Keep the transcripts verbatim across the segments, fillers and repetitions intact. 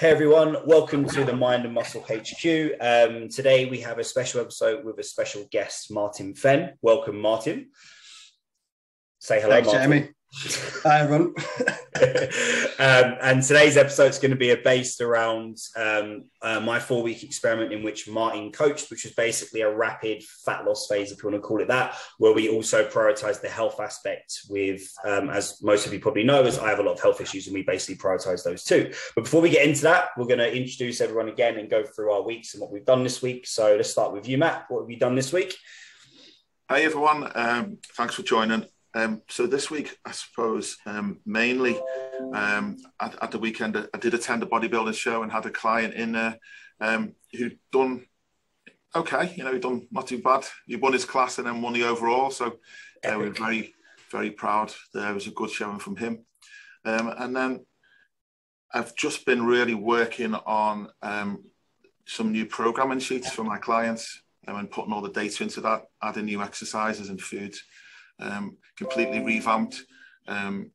Hey everyone, welcome to the Mind and Muscle H Q. Um, today we have a special episode with a special guest, Martin Fenn. Welcome, Martin. Say hello, Thanks, Martin. Jamie. Hi, everyone. um, and today's episode is going to be based around um, uh, my four-week experiment in which Martin coached, which was basically a rapid fat loss phase, if you want to call it that, where we also prioritise the health aspect with, um, as most of you probably know, as I have a lot of health issues and we basically prioritise those too. But before we get into that, we're going to introduce everyone again and go through our weeks and what we've done this week. So let's start with you, Matt. What have you done this week? Hi, everyone. Um, thanks for joining. Um, so this week, I suppose, um, mainly um, at, at the weekend, I did attend a bodybuilding show and had a client in there um, who'd done okay, you know, he'd done not too bad. He won his class and then won the overall. So uh, we were very, very proud. There was a good showing from him. Um, and then I've just been really working on um, some new programming sheets for my clients um, and putting all the data into that, adding new exercises and food. Um, completely revamped. Um,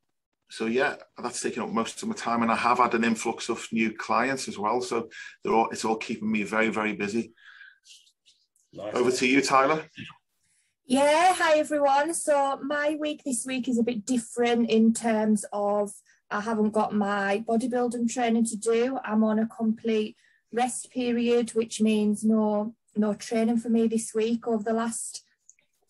so yeah, that's taking up most of my time, and I have had an influx of new clients as well. So they're all, it's all keeping me very, very busy. Nice. Over to you, Tyler. Yeah, hi everyone. So my week this week is a bit different in terms of I haven't got my bodybuilding training to do. I'm on a complete rest period, which means no no training for me this week. Over the last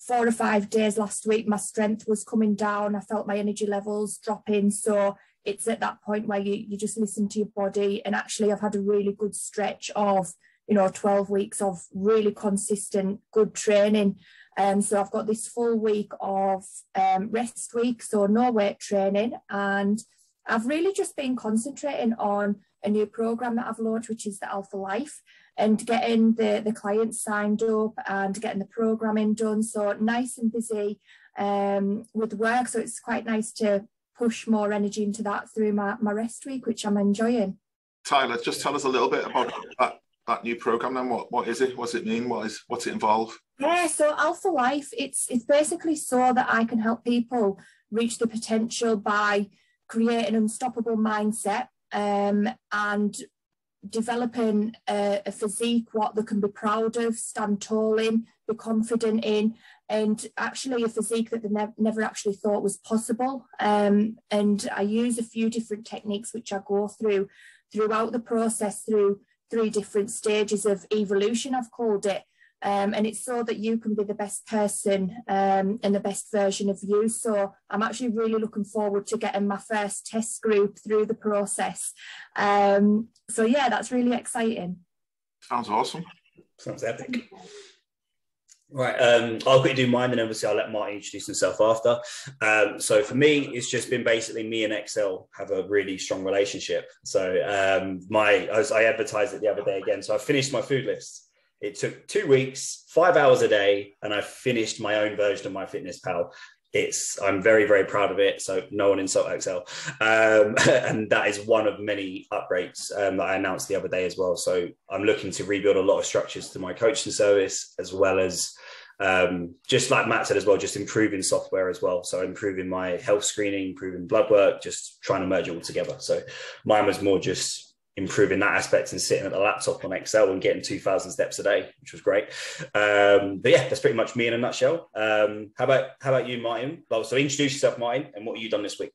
four or five days last week, my strength was coming down. I felt my energy levels dropping. So it's at that point where you, you just listen to your body. And actually, I've had a really good stretch of, you know, twelve weeks of really consistent, good training. And um, so I've got this full week of um, rest week, so no weight training. And I've really just been concentrating on a new program that I've launched, which is the Alpha Life, and getting the, the clients signed up and getting the programming done. So nice and busy um, with work. So it's quite nice to push more energy into that through my, my rest week, which I'm enjoying. Tyler, just tell us a little bit about that, that new program then. What, what is it? What's it mean? What is, what's it involve? Yeah, so Alpha Life, it's, it's basically so that I can help people reach the potential by creating an unstoppable mindset um, and developing a, a physique what they can be proud of, stand tall in, be confident in, and actually a physique that they ne never actually thought was possible. Um, and I use a few different techniques which I go through throughout the process through three different stages of evolution, I've called it. Um, and it's so that you can be the best person um, and the best version of you. So I'm actually really looking forward to getting my first test group through the process. Um, so yeah, that's really exciting. Sounds awesome. Sounds epic. Right, um, I'll quickly do mine, and obviously I'll let Martin introduce himself after. Um, so for me, it's just been basically me and Excel have a really strong relationship. So um, my, I, was, I advertised it the other day again. So I finished my food list. It took two weeks, five hours a day, and I finished my own version of MyFitnessPal. It's, I'm very, very proud of it. So no one insult Excel. Um, and that is one of many upgrades um, that I announced the other day as well. So I'm looking to rebuild a lot of structures to my coaching service, as well as um, just like Matt said as well, just improving software as well. So improving my health screening, improving blood work, just trying to merge it all together. So mine was more just improving that aspect and sitting at the laptop on Excel and getting two thousand steps a day, which was great. Um, but yeah, that's pretty much me in a nutshell. Um, how about how about you, Martin? Well, so introduce yourself, Martin, and what have you done this week?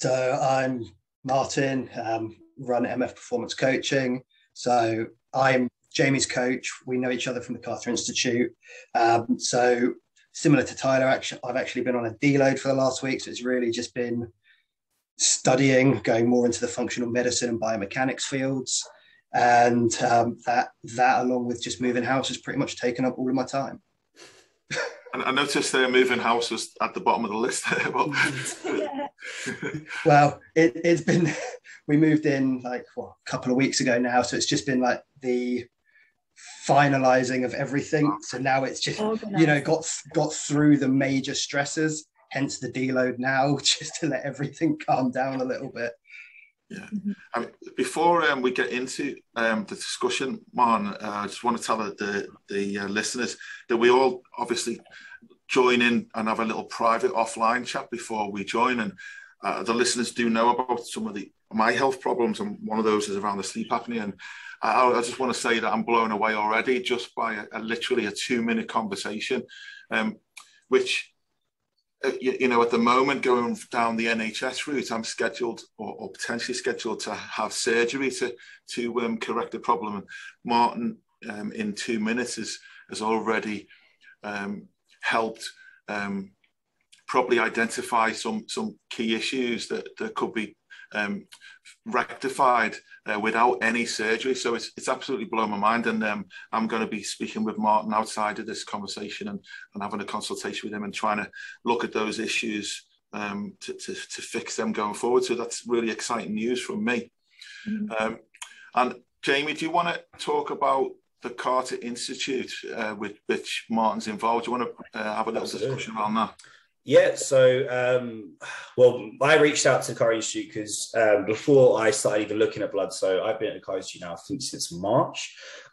So I'm Martin, um, run M F Performance Coaching. So I'm Jamie's coach. We know each other from the Carter Institute. Um, so similar to Tyler, actually, I've actually been on a deload for the last week. So it's really just been studying, going more into the functional medicine and biomechanics fields, and um, that that along with just moving house has pretty much taken up all of my time. And I noticed their moving house was at the bottom of the list. Well, well it, it's been, we moved in like what, a couple of weeks ago now, so it's just been like the finalizing of everything. So now it's just organized. You know, got got through the major stresses. Hence the deload now, just to let everything calm down a little bit. Yeah. I mean, before um, we get into um, the discussion, Martin, uh, I just want to tell the, the uh, listeners that we all obviously join in and have a little private offline chat before we join. And uh, the listeners do know about some of the my health problems, and one of those is around the sleep apnea. And I, I just want to say that I'm blown away already just by a, a, literally a two-minute conversation, um, which, uh, you, you know, at the moment going down the N H S route, I'm scheduled or, or potentially scheduled to have surgery to, to um, correct the problem. And Martin, um, in two minutes, is, has already um, helped um, probably identify some, some key issues that, that could be Um, rectified uh, without any surgery. So it's, it's absolutely blown my mind, and um, I'm going to be speaking with Martin outside of this conversation and, and having a consultation with him and trying to look at those issues um, to, to, to fix them going forward. So that's really exciting news from me. Mm-hmm. um, and Jamie, do you want to talk about the Carter Institute uh, with which Martin's involved? Do you want to uh, have a little Absolutely. discussion around that? Yeah, so, um, well, I reached out to Carter Institute because um, before I started even looking at blood, so I've been at the Carter Institute now, I think, since March,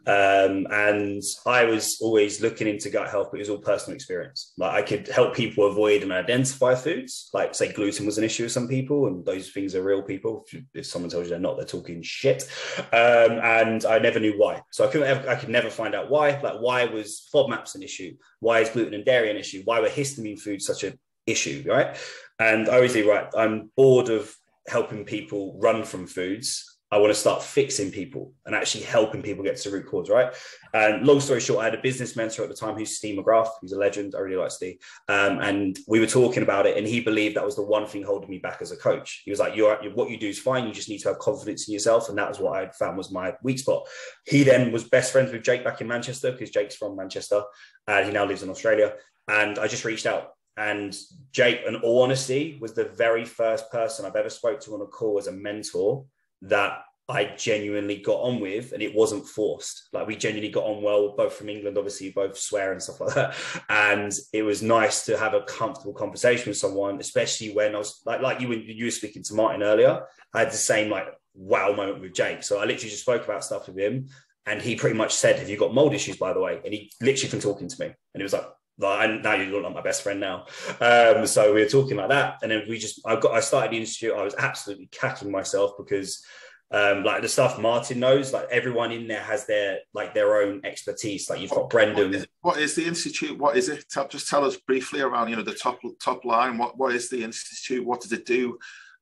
um, and I was always looking into gut health, but it was all personal experience. Like, I could help people avoid and identify foods, like, say, gluten was an issue with some people, and those things are real people. If, if someone tells you they're not, they're talking shit, um, and I never knew why. So I, couldn't ever, I could never find out why, like, why was FODMAPs an issue? Why is gluten and dairy an issue? Why were histamine foods such a issue, right? And I always say, right, I'm bored of helping people run from foods. I want to start fixing people and actually helping people get to the root cause, right? And long story short, I had a business mentor at the time who's Steve McGrath, who's a legend. I really like Steve. Um, and we were talking about it, and he believed that was the one thing holding me back as a coach. He was like, you're, what you do is fine. You just need to have confidence in yourself. And that was what I found was my weak spot. He then was best friends with Jake back in Manchester, because Jake's from Manchester and he now lives in Australia. And I just reached out. And Jake, in all honesty, was the very first person I've ever spoke to on a call as a mentor that I genuinely got on with, and it wasn't forced. Like, we genuinely got on well, both from England, obviously, both swear and stuff like that. And it was nice to have a comfortable conversation with someone, especially when I was, like, like you, you were speaking to Martin earlier, I had the same, like, wow moment with Jake. So I literally just spoke about stuff with him, and he pretty much said, have you got mold issues, by the way? And he literally been talking to me, and he was like, like, now you look like my best friend now. Um, so we were talking like that. And then we just, I got, I started the Institute. I was absolutely cacking myself because um, like the stuff Martin knows, like everyone in there has their, like their own expertise. Like you've got what, Brendan. What is, what is the Institute? What is it? Just tell us briefly around, you know, the top, top line. What, what is the Institute? What does it do?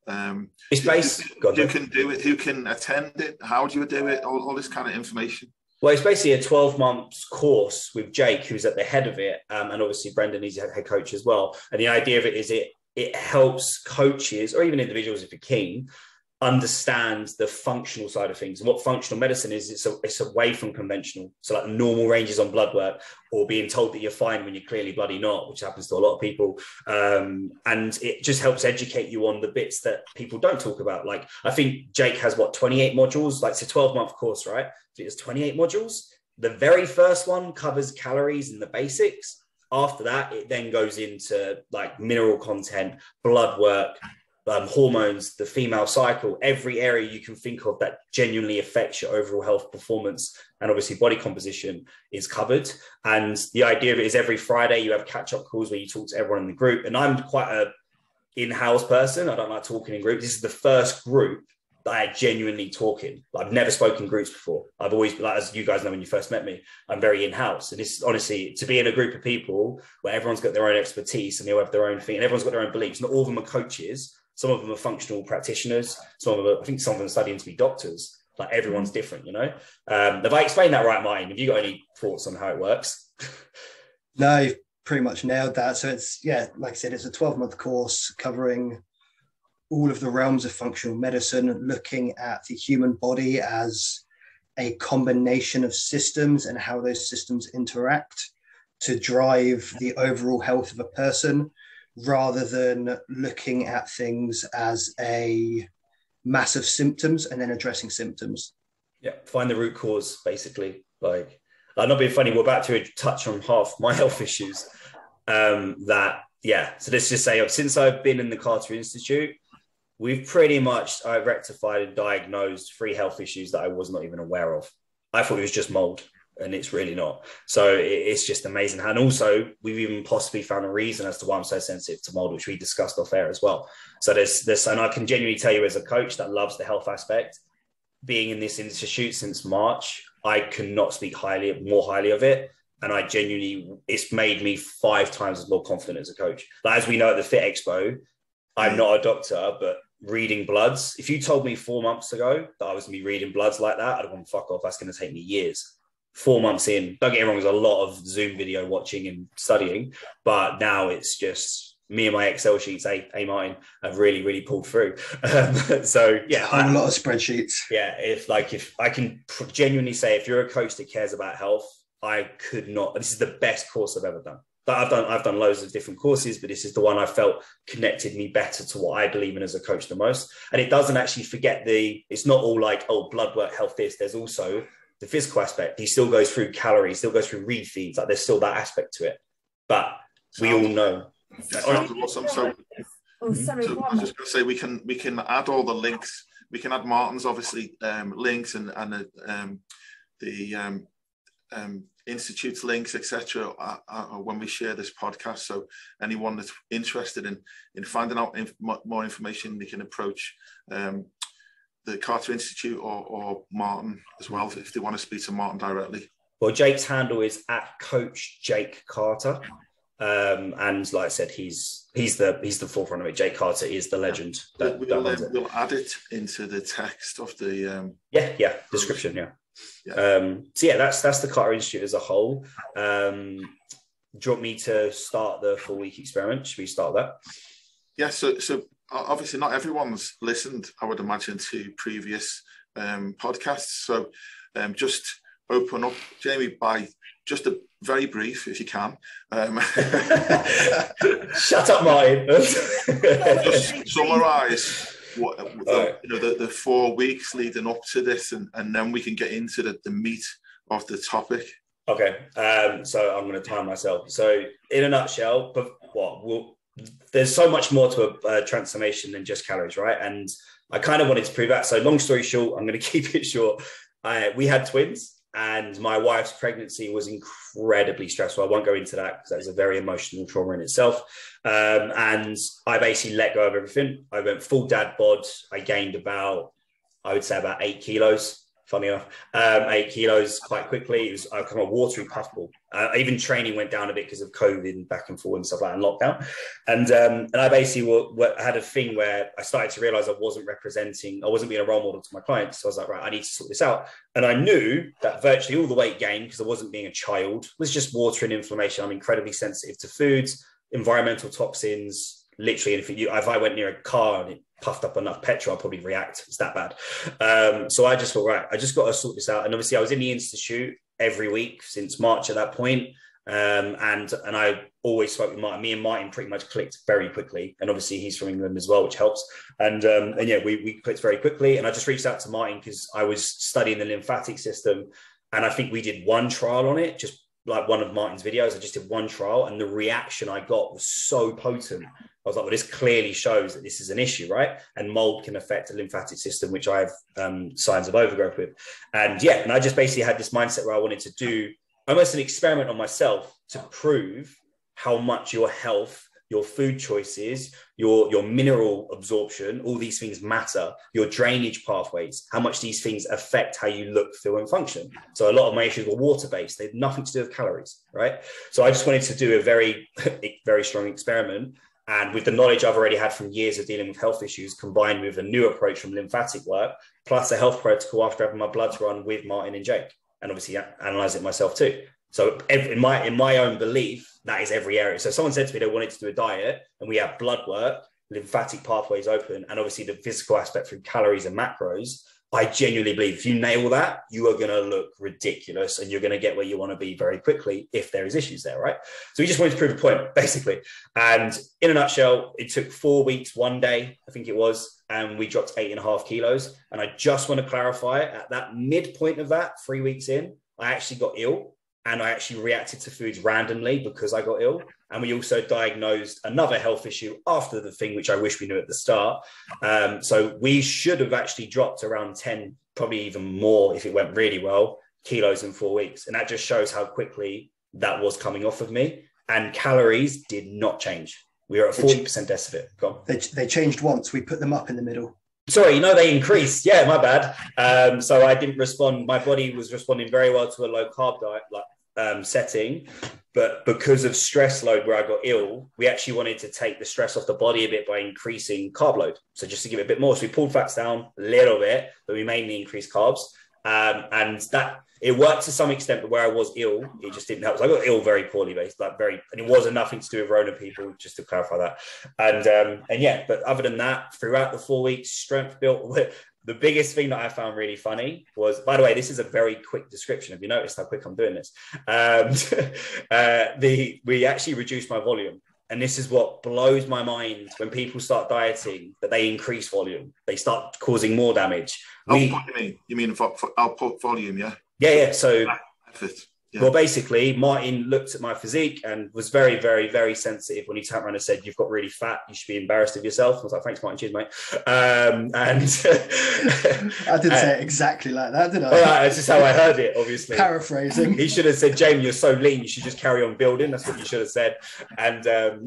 Um, it's based, who, who can do it? Who can attend it? How do you do it? All, all this kind of information. Well, it's basically a twelve month course with Jake, who's at the head of it. Um, and obviously, Brendan, he's a head coach as well. And the idea of it is it it helps coaches, or even individuals if you're keen, understand the functional side of things. And what functional medicine is, it's, a, it's away from conventional. So like normal ranges on blood work, or being told that you're fine when you're clearly bloody not, which happens to a lot of people. Um, and it just helps educate you on the bits that people don't talk about. Like I think Jake has, what, twenty-eight modules? Like it's a twelve month course, right? It's twenty-eight modules. The very first one covers calories and the basics. After that, it then goes into like mineral content, blood work, um, hormones, the female cycle, every area you can think of that genuinely affects your overall health performance. And obviously body composition is covered. And the idea of it is every Friday you have catch-up calls where you talk to everyone in the group. And I'm quite a in-house person. I don't like talking in groups. This is the first group I genuinely talk in. I've never spoken groups before. I've always, like, as you guys know, when you first met me, I'm very in-house. And it's honestly, to be in a group of people where everyone's got their own expertise and they all have their own thing and everyone's got their own beliefs. Not all of them are coaches. Some of them are functional practitioners. Some of them, I think some of them are studying to be doctors. Like everyone's different, you know? Um, have I explained that right, Martin? Have you got any thoughts on how it works? No, you've pretty much nailed that. So it's, yeah, like I said, it's a twelve month course covering all of the realms of functional medicine, looking at the human body as a combination of systems and how those systems interact to drive the overall health of a person, rather than looking at things as a mass of symptoms and then addressing symptoms. Yeah, find the root cause, basically. Like, I'm not being funny, we're about to touch on half my health issues. Um, that, yeah, so let's just say, since I've been in the Carter Institute, we've pretty much I rectified and diagnosed three health issues that I was not even aware of. I thought it was just mold. and it's really not. So it's just amazing. And also we've even possibly found a reason as to why I'm so sensitive to mold, which we discussed off air as well. So there's this, and I can genuinely tell you as a coach that loves the health aspect, being in this institute since March, I cannot speak highly, more highly of it. And I genuinely, it's made me five times as more confident as a coach. Like, as we know at the Fit Expo, I'm not a doctor, but reading bloods, if you told me four months ago that I was going to be reading bloods like that, I'd have gone, fuck off, that's going to take me years. Four months in, don't get me wrong, there's a lot of Zoom video watching and studying, but now it's just me and my Excel sheets. Hey, hey Martin, I've really, really pulled through. Um, so yeah, I, a lot of spreadsheets. Yeah, if like if I can genuinely say, if you're a coach that cares about health, I could not. This is the best course I've ever done. But I've done I've done loads of different courses, but this is the one I felt connected me better to what I believe in as a coach the most. And it doesn't actually forget the. It's not all like oh, blood work, health this. There's also the physical aspect. He still goes through calories, still goes through read feeds. Like there's still that aspect to it, but we all know. Sounds awesome. So, oh, sorry, so I was just going to say we can we can add all the links. We can add Martin's obviously um, links and and uh, um, the um, um, institute's links, et cetera. When we share this podcast, so anyone that's interested in in finding out inf more information, they can approach. Um, The Carter Institute or, or Martin as well, if they want to speak to Martin directly. Well, Jake's handle is at Coach Jake Carter, um, and like I said, he's he's the he's the forefront of it. Jake Carter is the legend. Yeah. That, we'll, that um, we'll add it into the text of the um, yeah yeah description yeah. yeah. Um, so yeah, that's that's the Carter Institute as a whole. Um, do you want me to start the four week experiment? Should we start that? Yeah. So so. Obviously, not everyone's listened, I would imagine, to previous um, podcasts. So um, just open up, Jamie, by just a very brief, if you can. Um, Shut up, Martin. Just summarise what, the, you know, the, the four weeks leading up to this, and, and then we can get into the, the meat of the topic. Okay, um, so I'm going to time myself. So in a nutshell, but what we'll... There's so much more to a uh, transformation than just calories, right? And I kind of wanted to prove that. So long story short, I'm going to keep it short. I, we had twins and my wife's pregnancy was incredibly stressful. I won't go into that because that was a very emotional trauma in itself. Um, and I basically let go of everything. I went full dad bod. I gained about, I would say about eight kilos. Funny enough, um, eight kilos quite quickly. It was I became a watery puffball. Uh, even training went down a bit because of COVID and back and forth and stuff like that and lockdown. And um, and I basically were, were, had a thing where I started to realize I wasn't representing, I wasn't being a role model to my clients. So I was like, right, I need to sort this out. And I knew that virtually all the weight gain, because I wasn't being a child, was just water and inflammation. I'm incredibly sensitive to foods, environmental toxins. Literally, if, you, if I went near a car and it puffed up enough petrol, I'd probably react. It's that bad. Um, so I just thought, right, I just got to sort this out. And obviously I was in the Institute every week since March at that point. Um, and, and I always spoke with Martin. Me and Martin pretty much clicked very quickly. And obviously he's from England as well, which helps. And, um, and yeah, we, we clicked very quickly. And I just reached out to Martin because I was studying the lymphatic system. And I think we did one trial on it, just like one of Martin's videos. I just did one trial and the reaction I got was so potent. I was like, well, this clearly shows that this is an issue, right? And mold can affect the lymphatic system, which I have um, signs of overgrowth with. And yeah, and I just basically had this mindset where I wanted to do almost an experiment on myself to prove how much your health, your food choices, your, your mineral absorption, all these things matter, your drainage pathways, how much these things affect how you look, feel and function. So a lot of my issues were water-based. They had nothing to do with calories, right? So I just wanted to do a very, very strong experiment. And with the knowledge I've already had from years of dealing with health issues, combined with a new approach from lymphatic work, plus a health protocol after having my bloods run with Martin and Jake, and obviously analyze it myself too. So in my, in my own belief, that is every area. So someone said to me they wanted to do a diet and we have blood work, lymphatic pathways open, and obviously the physical aspect through calories and macros. I genuinely believe if you nail that, you are going to look ridiculous and you're going to get where you want to be very quickly if there is issues there, right? So we just wanted to prove a point, basically. And in a nutshell, it took four weeks, one day, I think it was, and we dropped eight and a half kilos. And I just want to clarify, at that midpoint of that, three weeks in, I actually got ill and I actually reacted to foods randomly because I got ill. And we also diagnosed another health issue after the thing, which I wish we knew at the start. Um, so we should have actually dropped around ten, probably even more if it went really well, kilos in four weeks. And that just shows how quickly that was coming off of me. And calories did not change. We were at forty percent deficit. Go on. They, they changed once. We put them up in the middle. Sorry, you know, they increased. Yeah, my bad. Um, so I didn't respond. My body was responding very well to a low carb diet like um, setting. But because of stress load where I got ill, we actually wanted to take the stress off the body a bit by increasing carb load. So just to give it a bit more. So we pulled fats down a little bit, but we mainly increased carbs. Um, and that it worked to some extent, but where I was ill, it just didn't help. So I got ill very poorly, based like very, and it wasn't nothing to do with Rona people, just to clarify that. And um, and yeah, but other than that, throughout the four weeks, strength built. The biggest thing that I found really funny was, by the way, this is a very quick description. Have you noticed how quick I'm doing this? Um, uh, the we actually reduced my volume. And this is what blows my mind when people start dieting, that they increase volume. They start causing more damage. We, oh, you mean, you mean for, for output volume, yeah? Yeah, yeah. So, yeah. Well, basically, Martin looked at my physique and was very, very, very sensitive when he turned around and said, "You've got really fat. You should be embarrassed of yourself." I was like, "Thanks, Martin. Cheers, mate." Um, and I didn't say it exactly like that, did I? Well, that's just how I heard it, obviously. Paraphrasing. He should have said, "Jamie, you're so lean. You should just carry on building." That's what you should have said. And um,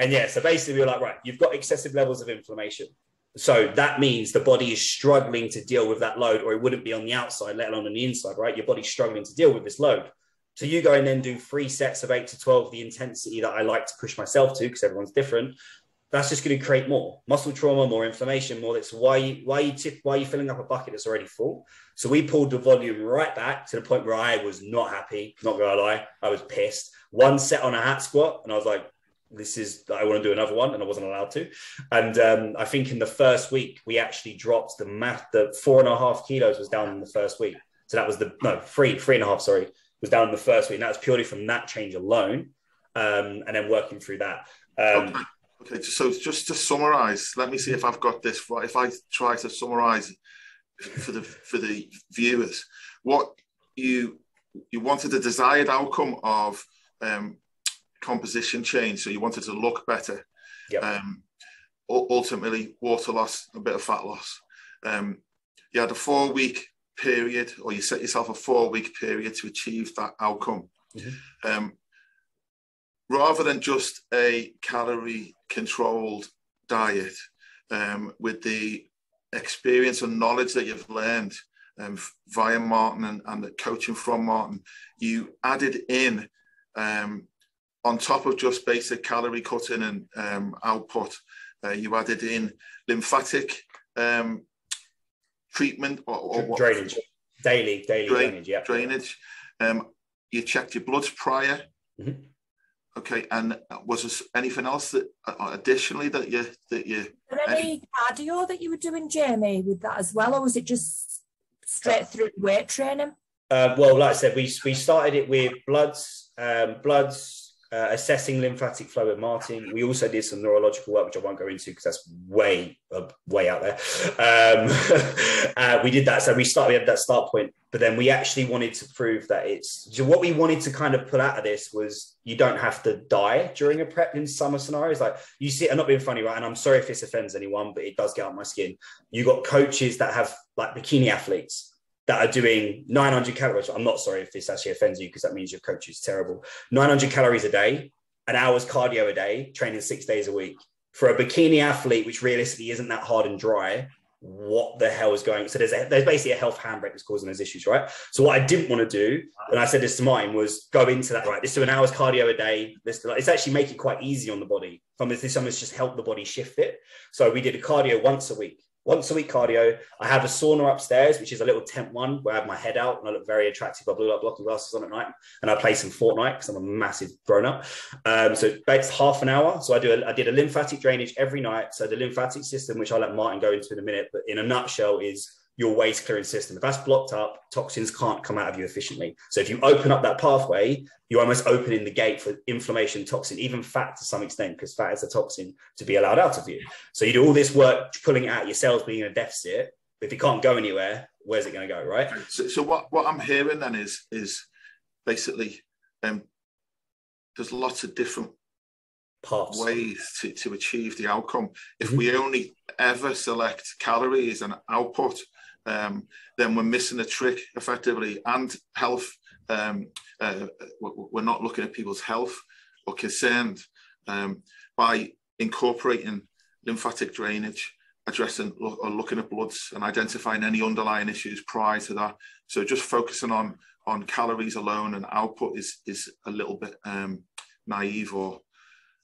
and yeah, so basically, we were like, right, you've got excessive levels of inflammation. So that means the body is struggling to deal with that load, or it wouldn't be on the outside, let alone on the inside, right? Your body's struggling to deal with this load. So you go and then do three sets of eight to twelve, the intensity that I like to push myself to, because everyone's different. That's just going to create more muscle trauma, more inflammation, more. That's why you, why you tip, why are you filling up a bucket that's already full? So we pulled the volume right back to the point where I was not happy, not going to lie. I was pissed. One set on a hat squat and I was like, this is, I want to do another one, and I wasn't allowed to. And um, I think in the first week, we actually dropped the math, the four and a half kilos was down in the first week. So that was the, no, three, three and a half, sorry, was down in the first week. And that was purely from that change alone. Um, and then working through that. Um, okay. okay, so just to summarize, let me see if I've got this right. If I try to summarize for the for the viewers, what you, you wanted the desired outcome of, um, composition change, so you wanted to look better. Yep. Um, ultimately, water loss, a bit of fat loss. Um, you had a four-week period, or you set yourself a four-week period to achieve that outcome. Mm-hmm. Um, rather than just a calorie-controlled diet, um, with the experience and knowledge that you've learned um, via Martin and, and the coaching from Martin, you added in um, on top of just basic calorie cutting and um, output, uh, you added in lymphatic um, treatment or, or what? Drainage, daily, daily Dra drainage. Yeah, drainage. Um, you checked your bloods prior. Mm-hmm. Okay, and was there anything else that additionally that you that you? Was there any cardio that you were doing, Jamie, with that as well, or was it just straight through weight training? Uh, well, like I said, we we started it with bloods, um, bloods. Uh, assessing lymphatic flow with Martin. We also did some neurological work, which I won't go into because that's way, uh, way out there. Um, uh, we did that. So we start, we had that start point, but then we actually wanted to prove that it's, so what we wanted to kind of pull out of this was you don't have to die during a prep in summer scenarios. Like you see, I'm not being funny, right? And I'm sorry if this offends anyone, but it does get on my skin. You got coaches that have like bikini athletes that are doing nine hundred calories. I'm not sorry if this actually offends you because that means your coach is terrible. nine hundred calories a day, an hour's cardio a day, training six days a week. For a bikini athlete, which realistically isn't that hard and dry, what the hell is going on? So there's, a, there's basically a health handbrake that's causing those issues, right? So what I didn't want to do, and I said this to Martin, was go into that, right? Let's do an hour's cardio a day. Let's do, like, it's actually make it quite easy on the body. Some of this, some of this just help the body shift it. So we did a cardio once a week. Once a week cardio. I have a sauna upstairs, which is a little tent one where I have my head out and I look very attractive. I blew up blocking glasses on at night and I play some Fortnite because I'm a massive grown up. Um, so it's half an hour. So I do. A, I did a lymphatic drainage every night. So the lymphatic system, which I'll let Martin go into in a minute, but in a nutshell is your waste clearing system. If that's blocked up, toxins can't come out of you efficiently. So if you open up that pathway, you're almost opening the gate for inflammation, toxin, even fat to some extent, because fat is a toxin to be allowed out of you. So you do all this work, pulling out your cells, being in a deficit. But if it can't go anywhere, where's it going to go, right? So, so what, what I'm hearing then is, is basically um, there's lots of different Pops. ways to, to achieve the outcome. If mm-hmm. we only ever select calories and output, um, then we're missing a trick effectively. And health, um, uh, we're not looking at people's health or concerned um, by incorporating lymphatic drainage, addressing or looking at bloods and identifying any underlying issues prior to that. So just focusing on on calories alone and output is is a little bit um, naive. Or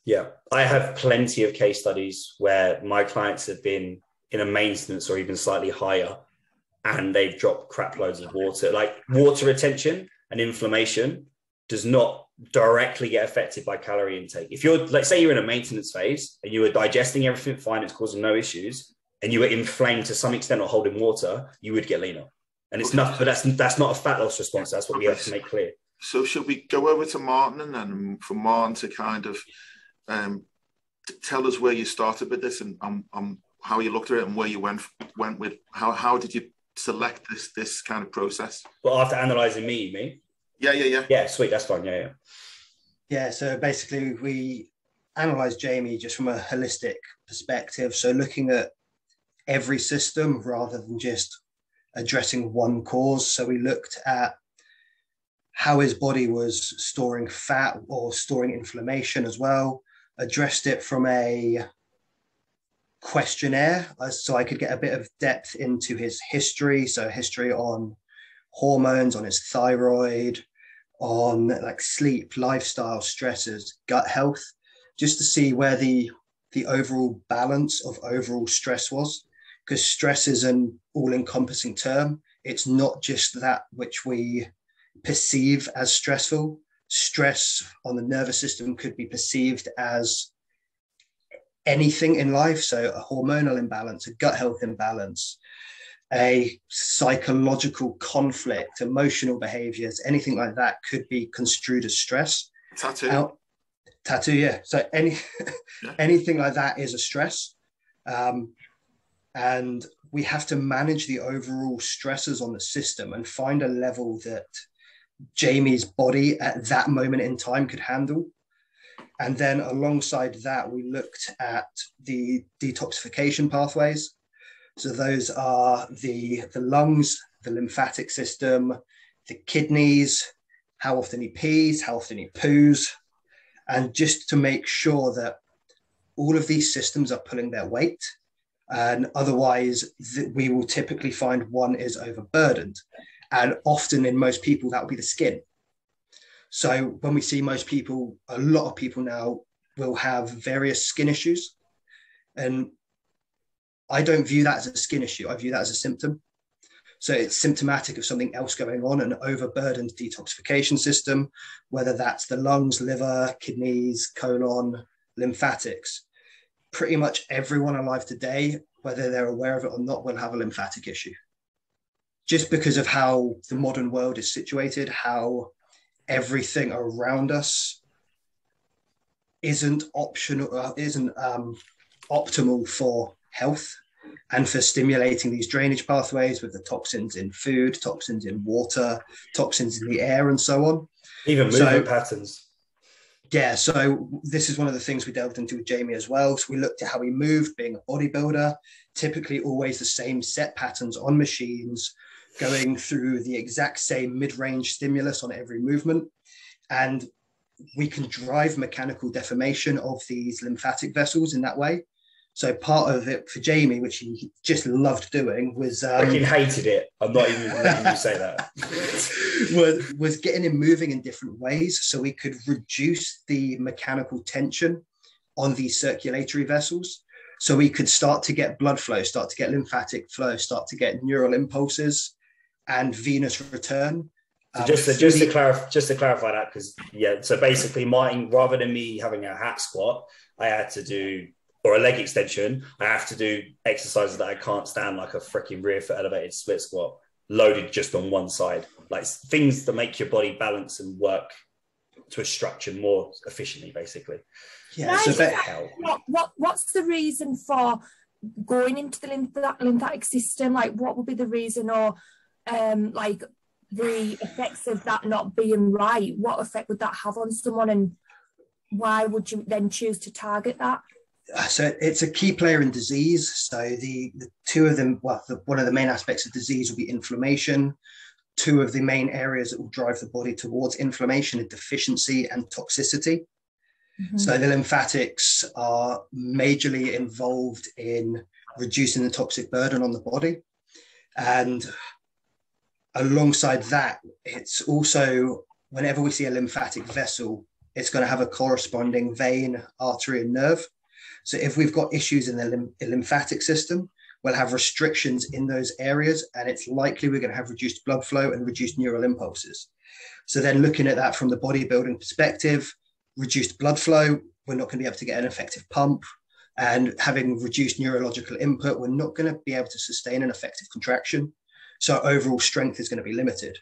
yeah, I have plenty of case studies where my clients have been in a maintenance or even slightly higher, and they've dropped crap loads of water. Like water retention and inflammation does not directly get affected by calorie intake. If you're, let's say you're in a maintenance phase and you were digesting everything fine, it's causing no issues, and you were inflamed to some extent or holding water, you would get leaner. And it's not, but that's that's not a fat loss response. That's what we have to make clear. So should we go over to Martin, and then from Martin to kind of um, tell us where you started with this and um, um, how you looked at it and where you went went with how how did you select this this kind of process? Well, after analysing me, you mean? Yeah, yeah, yeah. Yeah, sweet. That's fine. Yeah, yeah. Yeah. So basically, we analysed Jamie just from a holistic perspective. So looking at every system rather than just addressing one cause. So we looked at how his body was storing fat or storing inflammation as well, addressed it from a questionnaire so I could get a bit of depth into his history. So history on hormones, on his thyroid, on like sleep, lifestyle, stresses, gut health, just to see where the the overall balance of overall stress was. Because stress is an all-encompassing term. It's not just that which we perceive as stressful. Stress on the nervous system could be perceived as anything in life. So a hormonal imbalance, a gut health imbalance, a psychological conflict, emotional behaviors, anything like that could be construed as stress. Tattoo. Now, tattoo, yeah. So any yeah. anything like that is a stress. Um, And we have to manage the overall stresses on the system and find a level that Jamie's body at that moment in time could handle. And then alongside that, we looked at the detoxification pathways. So those are the, the lungs, the lymphatic system, the kidneys, how often he pees, how often he poos, and just to make sure that all of these systems are pulling their weight. And otherwise, we will typically find one is overburdened. And often in most people, that will be the skin. So when we see most people, a lot of people now will have various skin issues. And I don't view that as a skin issue. I view that as a symptom. So it's symptomatic of something else going on, an overburdened detoxification system, whether that's the lungs, liver, kidneys, colon, lymphatics. Pretty much everyone alive today, whether they're aware of it or not, will have a lymphatic issue. Just because of how the modern world is situated, how everything around us isn't optional, uh, isn't um, optimal for health and for stimulating these drainage pathways with the toxins in food, toxins in water, toxins in the air, and so on. Even movement so, patterns. Yeah, so this is one of the things we delved into with Jamie as well. So we looked at how he moved, being a bodybuilder, typically always the same set patterns on machines, going through the exact same mid-range stimulus on every movement. And we can drive mechanical deformation of these lymphatic vessels in that way. So part of it for Jamie, which he just loved doing, was... Um, I hated it. I'm not even letting you say that. was, was getting him moving in different ways so we could reduce the mechanical tension on these circulatory vessels. So we could start to get blood flow, start to get lymphatic flow, start to get neural impulses and venous return. So just to, just, to clarify, just to clarify that, because, yeah, so basically Martin, rather than me having a hack squat, I had to do... or a leg extension, I have to do exercises that I can't stand, like a freaking rear foot elevated split squat, loaded just on one side, like things that make your body balance and work to a structure more efficiently, basically. Yeah. So that helps. What, what, what's the reason for going into the lymph- lymphatic system? Like, what would be the reason, or um, like the effects of that not being right? What effect would that have on someone, and why would you then choose to target that? so it's a key player in disease. So the, the two of them, well, the, one of the main aspects of disease will be inflammation. Two of the main areas that will drive the body towards inflammation are deficiency and toxicity. Mm-hmm. So the lymphatics are majorly involved in reducing the toxic burden on the body. And alongside that, it's also, whenever we see a lymphatic vessel, it's going to have a corresponding vein, artery, and nerve. So if we've got issues in the lymph- lymphatic system, we'll have restrictions in those areas, and it's likely we're going to have reduced blood flow and reduced neural impulses. So then looking at that from the bodybuilding perspective, reduced blood flow, we're not going to be able to get an effective pump. And having reduced neurological input, we're not going to be able to sustain an effective contraction. So overall strength is going to be limited.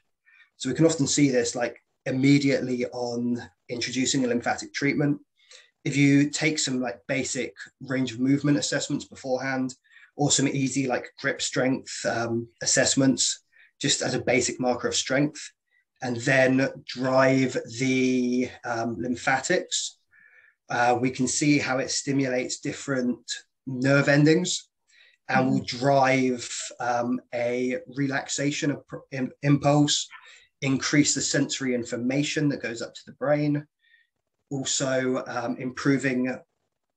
So we can often see this like immediately on introducing a lymphatic treatment. If you take some like basic range of movement assessments beforehand, or some easy like grip strength um, assessments, just as a basic marker of strength, and then drive the um, lymphatics, uh, we can see how it stimulates different nerve endings and mm. will drive um, a relaxation of pr- impulse, increase the sensory information that goes up to the brain, also um, improving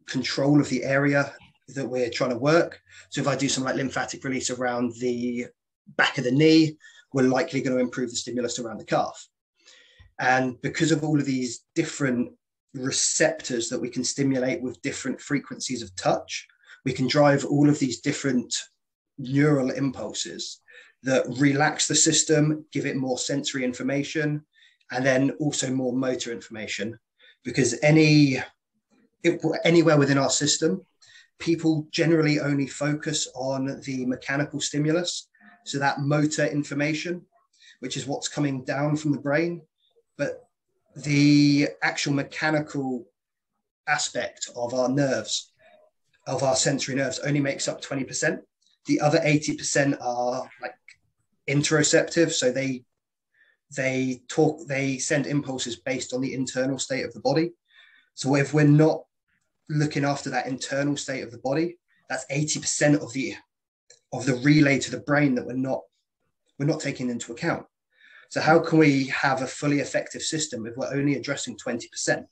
control of the area that we're trying to work. So if I do some like lymphatic release around the back of the knee, we're likely going to improve the stimulus around the calf. And because of all of these different receptors that we can stimulate with different frequencies of touch, we can drive all of these different neural impulses that relax the system, give it more sensory information, and then also more motor information. Because any it, anywhere within our system, people generally only focus on the mechanical stimulus. So that motor information, which is what's coming down from the brain, but the actual mechanical aspect of our nerves, of our sensory nerves, only makes up twenty percent. The other eighty percent are like interoceptive. So they, they talk, they send impulses based on the internal state of the body. So if we're not looking after that internal state of the body, that's eighty percent of the of the relay to the brain that we're not we're not taking into account. So how can we have a fully effective system if we're only addressing twenty percent?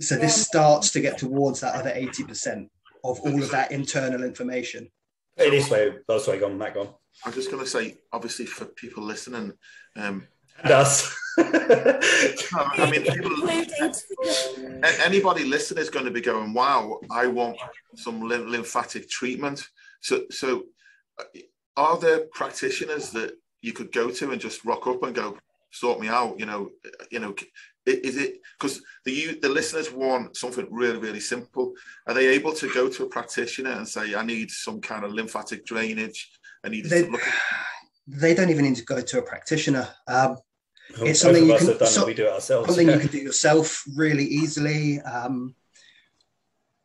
So yeah. This starts to get towards that other eighty percent of all of that internal information. Hey, this way, oh, sorry, go on, Matt, go on. I'm just going to say, obviously, for people listening, um, and us. I mean, people, anybody listening is going to be going, wow, I want some lymphatic treatment. So, so are there practitioners that you could go to and just rock up and go, sort me out? You know, you know, is it because the you, the listeners want something really, really simple? Are they able to go to a practitioner and say, I need some kind of lymphatic drainage? I need they, to look at they don't even need to go to a practitioner. Um, It's something you can, so, we do it ourselves. something you can do yourself really easily. Um,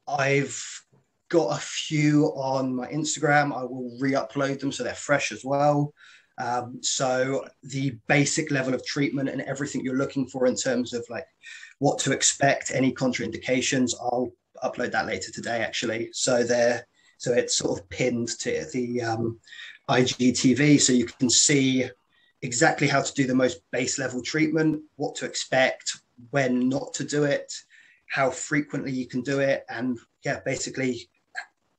I've got a few on my Instagram. I will re-upload them so they're fresh as well. Um, so the basic level of treatment and everything you're looking for in terms of like what to expect, any contraindications, I'll upload that later today actually. So they're, so it's sort of pinned to the um, I G T V, so you can see exactly how to do the most base level treatment, what to expect, when not to do it, how frequently you can do it. And yeah, basically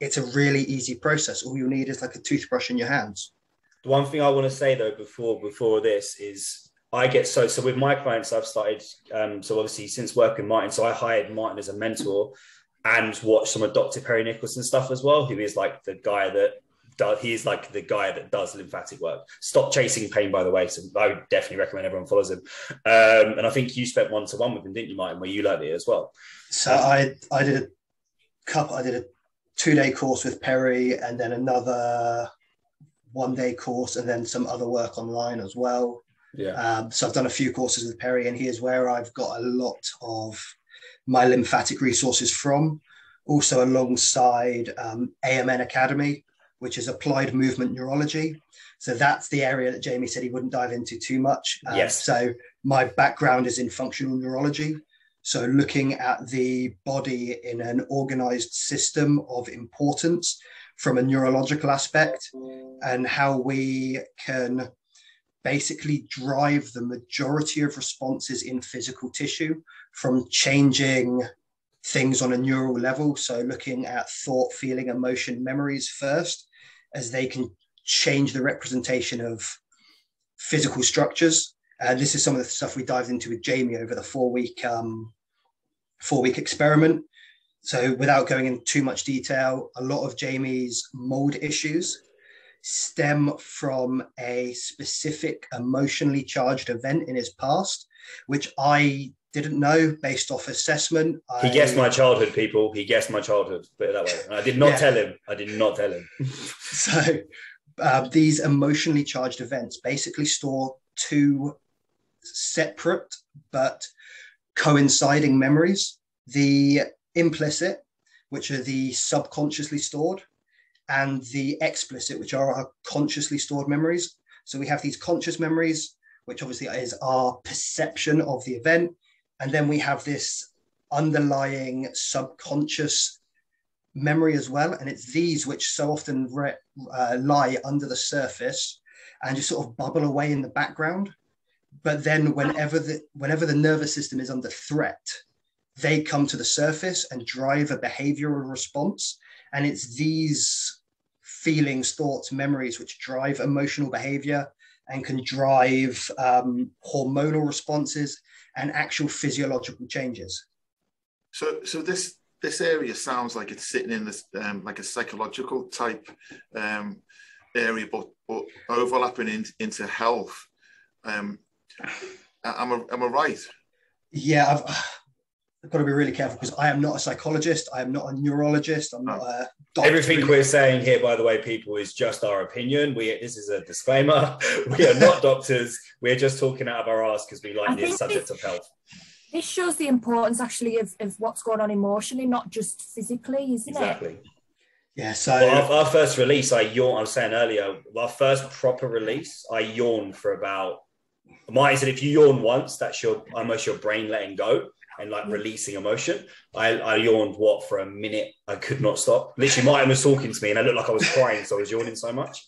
it's a really easy process. All you need is like a toothbrush in your hands. The one thing I want to say though, before, before this is I get so, so with my clients, I've started, um, so obviously since working with Martin, so I hired Martin as a mentor and watched some of Doctor Perry Nicholson stuff as well, who is like the guy that He is like the guy that does lymphatic work. Stop Chasing Pain, by the way. So I would definitely recommend everyone follows him. Um, and I think you spent one to one with him, didn't you, Martin? Where you learned it as well. So um, I I did a couple. I did a two day course with Perry, and then another one day course, and then some other work online as well. Yeah. Um, so I've done a few courses with Perry, and here's where I've got a lot of my lymphatic resources from. Also alongside um, A M N Academy, which is applied movement neurology. So that's the area that Jamie said he wouldn't dive into too much. Um, yes. So my background is in functional neurology. So looking at the body in an organized system of importance from a neurological aspect, and how we can basically drive the majority of responses in physical tissue from changing things on a neural level. So looking at thought, feeling, emotion, memories first, as they can change the representation of physical structures. And uh, this is some of the stuff we dived into with Jamie over the four week, um, four week experiment. So without going into too much detail, a lot of Jamie's mold issues stem from a specific emotionally charged event in his past, which I didn't know based off assessment. He I... guessed my childhood, people. He guessed my childhood, put it that way. And I did not yeah. tell him. I did not tell him. So uh, these emotionally charged events basically store two separate but coinciding memories. The implicit, which are the subconsciously stored, and the explicit, which are our consciously stored memories. So we have these conscious memories, which obviously is our perception of the event. And then we have this underlying subconscious memory as well. And it's these which so often re uh, lie under the surface and just sort of bubble away in the background. But then whenever the, whenever the nervous system is under threat, they come to the surface and drive a behavioral response. And it's these feelings, thoughts, memories, which drive emotional behavior and can drive um, hormonal responses and actual physiological changes. So, so this this area sounds like it's sitting in this um, like a psychological type um, area, but, but overlapping in, into health. Um, am I am I right? Yeah, I've, I've got to be really careful because I am not a psychologist. I am not a neurologist. I'm not a doctor. Everything we're saying here, by the way, people, is just our opinion. We this is a disclaimer. We are not doctors. We're just talking out of our ass because we like the subject of health. This shows the importance actually of, of what's going on emotionally, not just physically, isn't it? Exactly. Yeah. So well, our, our first release, I yawned. I was saying earlier, our first proper release, I yawned for about. Mine said, if you yawn once, that's your almost your brain letting go and like releasing emotion. I, I yawned, what, for a minute. I could not stop. Literally, Martin was talking to me and I looked like I was crying, so I was yawning so much.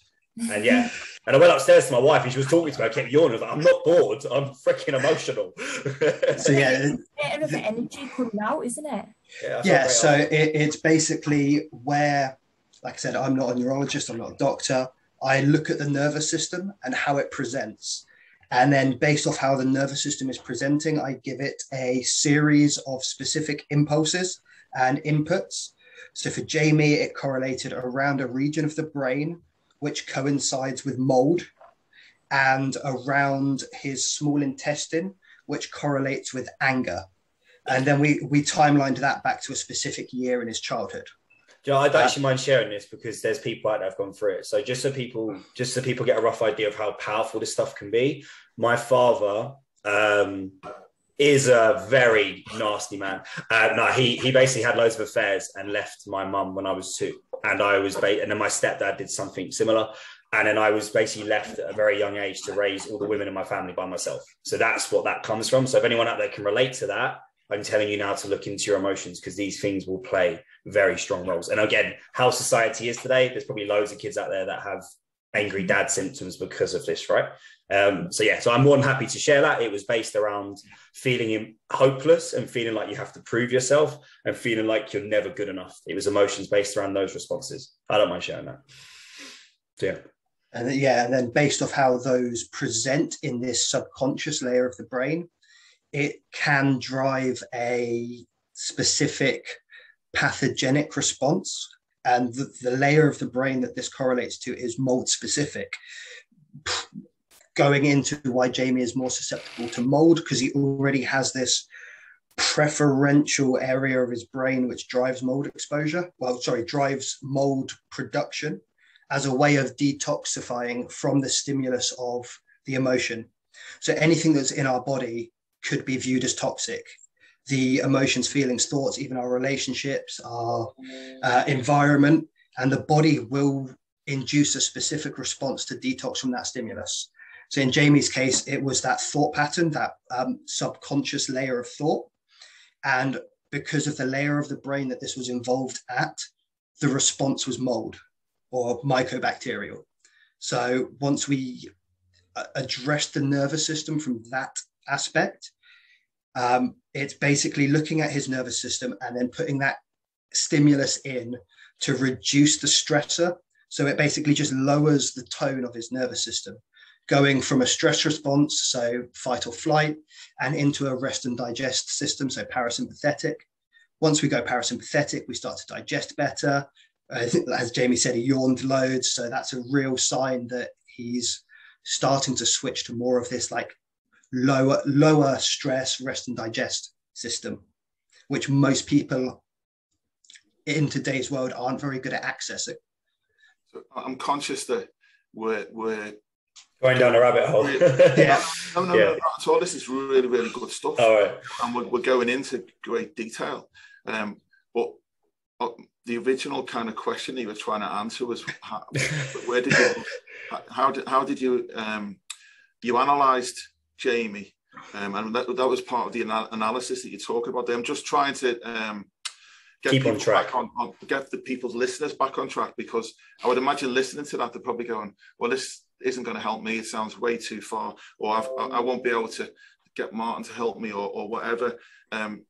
And yeah, and I went upstairs to my wife and she was talking to me. I kept yawning. I was like, I'm not bored. I'm freaking emotional. So yeah. It's a bit of the energy coming out, isn't it? Yeah, yeah so it, it's basically where, like I said, I'm not a neurologist. I'm not a doctor. I look at the nervous system and how it presents. And then based off how the nervous system is presenting, I give it a series of specific impulses and inputs. So for Jamie, it correlated around a region of the brain, which coincides with mold, and around his small intestine, which correlates with anger. And then we, we timelined that back to a specific year in his childhood. You know, I don't actually mind sharing this because there's people out there who've gone through it. So just so people, just so people get a rough idea of how powerful this stuff can be. My father um, is a very nasty man. Uh, no, he he basically had loads of affairs and left my mum when I was two, and I was ba and then my stepdad did something similar, and then I was basically left at a very young age to raise all the women in my family by myself. So that's what that comes from. So if anyone out there can relate to that, I'm telling you now to look into your emotions because these things will play very strong roles. And again, how society is today, there's probably loads of kids out there that have angry dad symptoms because of this, right? Um, so yeah, so I'm more than happy to share that. It was based around feeling hopeless and feeling like you have to prove yourself and feeling like you're never good enough. It was emotions based around those responses. I don't mind sharing that. So, yeah. And then, yeah, and then based off how those present in this subconscious layer of the brain, it can drive a specific pathogenic response. And the, the layer of the brain that this correlates to is mold specific. Going into why Jamie is more susceptible to mold, because he already has this preferential area of his brain which drives mold exposure. Well, sorry, drives mold production as a way of detoxifying from the stimulus of the emotion. So anything that's in our body could be viewed as toxic. The emotions, feelings, thoughts, even our relationships, our uh, environment, and the body will induce a specific response to detox from that stimulus. So in Jamie's case, it was that thought pattern, that um, subconscious layer of thought. And because of the layer of the brain that this was involved at, the response was mold or mycobacterial. So once we addressed the nervous system from that aspect, um, it's basically looking at his nervous system and then putting that stimulus in to reduce the stressor. So it basically just lowers the tone of his nervous system, going from a stress response, so fight or flight, and into a rest and digest system, so parasympathetic. Once we go parasympathetic, we start to digest better. I think, as Jamie said, he yawned loads. So that's a real sign that he's starting to switch to more of this like lower, lower stress, rest and digest system, which most people in today's world aren't very good at accessing. So I'm conscious that we're, we're going down a rabbit hole. Yeah. No, no, no, yeah. no, not at all. This is really, really good stuff. All right. And we're, we're going into great detail. Um, but uh, the original kind of question that you were trying to answer was, how, where did you, how did, how did you, um, you analysed Jamie, um, and that, that was part of the anal analysis that you talk about there. I'm just trying to um, get Keep on track. Back on, on, get the people's listeners back on track, because I would imagine listening to that, they're probably going, well, this isn't going to help me. It sounds way too far, or I've, I won't be able to get Martin to help me, or, or whatever. Um,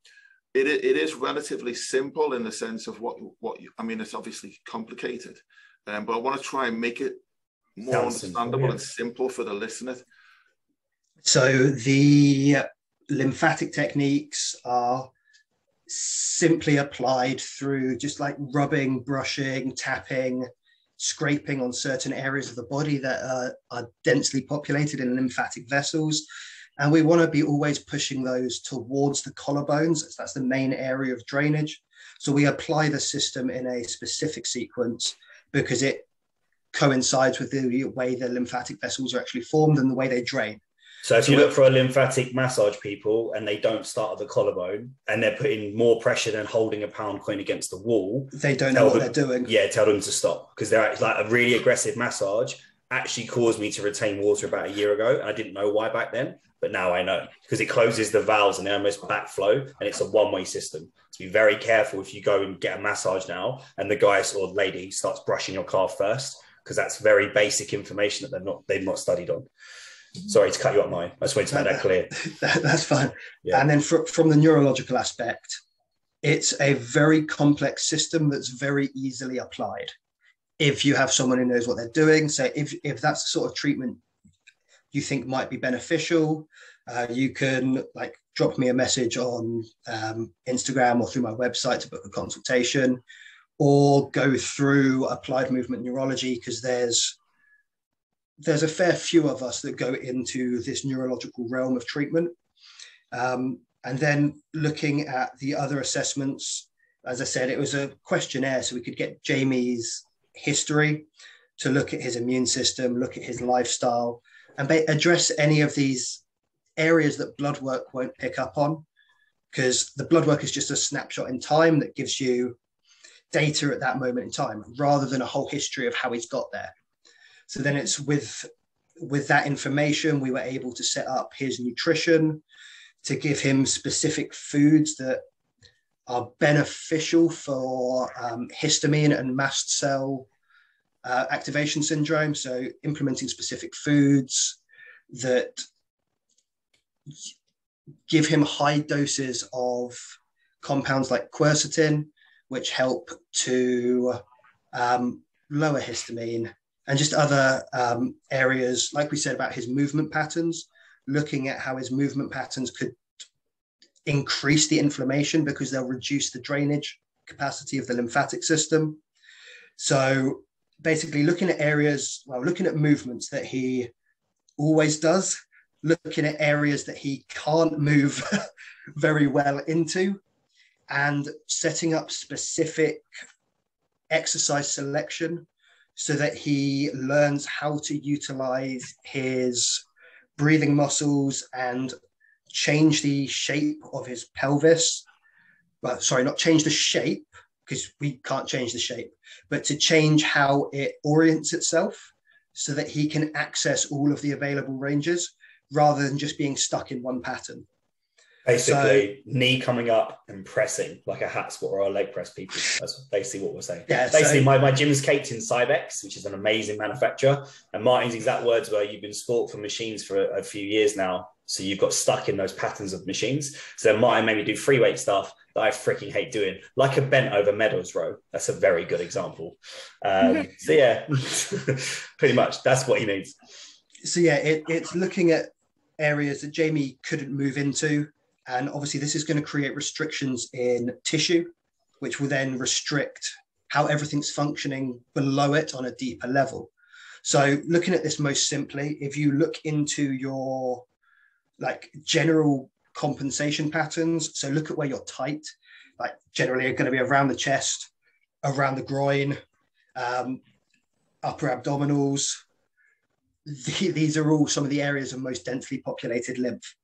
it, it is relatively simple in the sense of what, what you, I mean, it's obviously complicated, um, but I want to try and make it more Sounds understandable simple, yeah. and simple for the listener. So the lymphatic techniques are simply applied through just like rubbing, brushing, tapping, scraping on certain areas of the body that are, are densely populated in lymphatic vessels. And we want to be always pushing those towards the collarbones, as that's the main area of drainage. So we apply the system in a specific sequence because it coincides with the way the lymphatic vessels are actually formed and the way they drain. So if you look for a lymphatic massage, people, and they don't start at the collarbone, and they're putting more pressure than holding a pound coin against the wall, they don't know what they're doing. Yeah, tell them to stop, because they're like, a really aggressive massage actually caused me to retain water about a year ago. And I didn't know why back then, but now I know, because it closes the valves and they almost backflow, and it's a one-way system. So be very careful if you go and get a massage now and the guy or lady starts brushing your calf first, because that's very basic information that they've not, they've not studied on. Sorry to cut you up, mine. I just wanted to make that clear. That, that's fine. Yeah. And then fr from the neurological aspect, it's a very complex system that's very easily applied. If you have someone who knows what they're doing, so if, if that's the sort of treatment you think might be beneficial, uh, you can like drop me a message on um, Instagram or through my website to book a consultation, or go through applied movement neurology, because there's there's a fair few of us that go into this neurological realm of treatment. Um, and then looking at the other assessments, as I said, it was a questionnaire, so we could get Jamie's history to look at his immune system, look at his lifestyle, and address any of these areas that blood work won't pick up on, because the blood work is just a snapshot in time that gives you data at that moment in time, rather than a whole history of how he's got there. So then it's with, with that information, we were able to set up his nutrition to give him specific foods that are beneficial for um, histamine and mast cell uh, activation syndrome. So implementing specific foods that give him high doses of compounds like quercetin, which help to um, lower histamine. And just other um, areas, like we said, about his movement patterns, looking at how his movement patterns could increase the inflammation because they'll reduce the drainage capacity of the lymphatic system. So basically looking at areas, well, looking at movements that he always does, looking at areas that he can't move very well into, and setting up specific exercise selection so that he learns how to utilize his breathing muscles and change the shape of his pelvis. Well, sorry, not change the shape, because we can't change the shape, but to change how it orients itself so that he can access all of the available ranges rather than just being stuck in one pattern. Basically, so, knee coming up and pressing like a hat squat or a leg press, people. That's basically what we're saying. Yeah, basically, so, my, my gym is caked in Cybex, which is an amazing manufacturer. And Martin's exact words were, you've been spoiled for machines for a, a few years now. So you've got stuck in those patterns of machines. So Martin made me do free weight stuff that I freaking hate doing, like a bent over Meadows row. That's a very good example. Um, so yeah, pretty much that's what he means. So yeah, it, it's looking at areas that Jamie couldn't move into. And obviously this is going to create restrictions in tissue, which will then restrict how everything's functioning below it on a deeper level. So looking at this most simply, if you look into your like general compensation patterns, so look at where you're tight, like generally are going to be around the chest, around the groin, um, upper abdominals. The, these are all some of the areas of most densely populated lymph.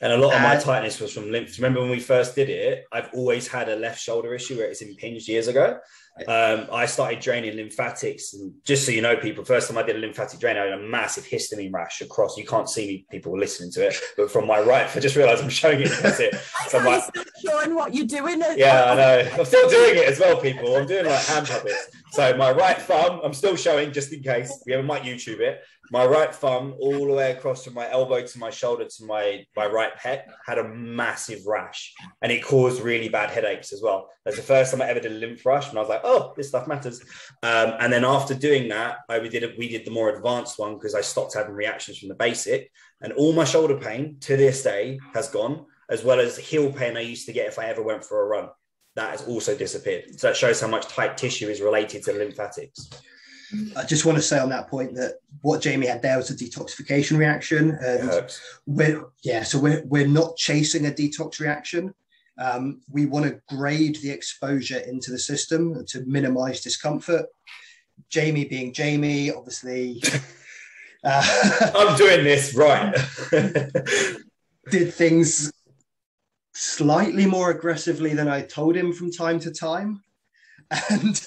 And a lot of my tightness was from lymph. Remember when we first did it, I've always had a left shoulder issue where it's impinged years ago. Um, I started draining lymphatics. And just so you know, people, first time I did a lymphatic drain, I had a massive histamine rash across. You can't see me, people listening to it, but from my right, I just realized I'm showing it. That's it. So I'm like, still showing what you're doing. As yeah, well. I know. I'm still doing it as well, people. I'm doing like hand puppets. So my right thumb, I'm still showing just in case. We ever might YouTube it. My right thumb all the way across from my elbow to my shoulder to my, my right pec had a massive rash, and it caused really bad headaches as well. That's the first time I ever did a lymph rash, and I was like, oh, this stuff matters. Um, and then after doing that, I did a, we did the more advanced one because I stopped having reactions from the basic, and all my shoulder pain to this day has gone, as well as heel pain I used to get if I ever went for a run. That has also disappeared. So that shows how much tight tissue is related to lymphatics. I just want to say on that point that what Jamie had there was a detoxification reaction. And we're, yeah, so we're, we're not chasing a detox reaction. Um, we want to grade the exposure into the system to minimize discomfort. Jamie being Jamie, obviously. Uh, I'm doing this right. Did things slightly more aggressively than I told him from time to time. And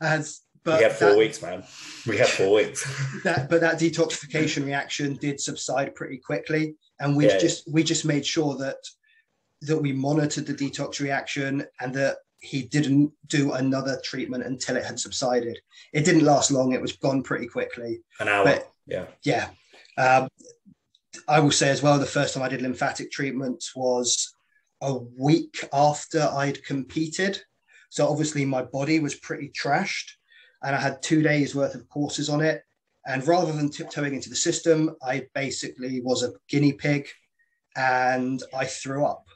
as... But we had four that, weeks, man. We had four weeks. that, but that detoxification reaction did subside pretty quickly, and we yeah, just yeah. we just made sure that that we monitored the detox reaction and that he didn't do another treatment until it had subsided. It didn't last long; it was gone pretty quickly. An hour. But, yeah. Yeah. Um, I will say as well, the first time I did lymphatic treatments was a week after I'd competed, so obviously my body was pretty trashed. And I had two days worth of courses on it. And rather than tiptoeing into the system, I basically was a guinea pig and I threw up.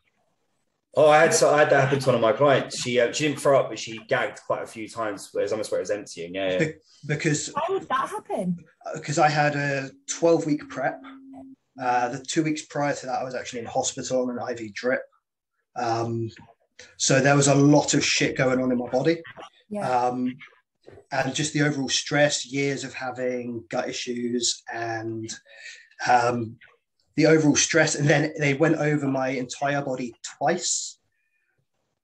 Oh, I had, so I had that happen to one of my clients. She uh, she didn't throw up, but she gagged quite a few times, as almost where it was emptying. Yeah, yeah. Because why would that happen? Because I had a twelve week prep. Uh, the two weeks prior to that, I was actually in hospital on an I V drip. Um, so there was a lot of shit going on in my body. Yeah. Um, And just the overall stress, years of having gut issues and um, the overall stress. And then they went over my entire body twice.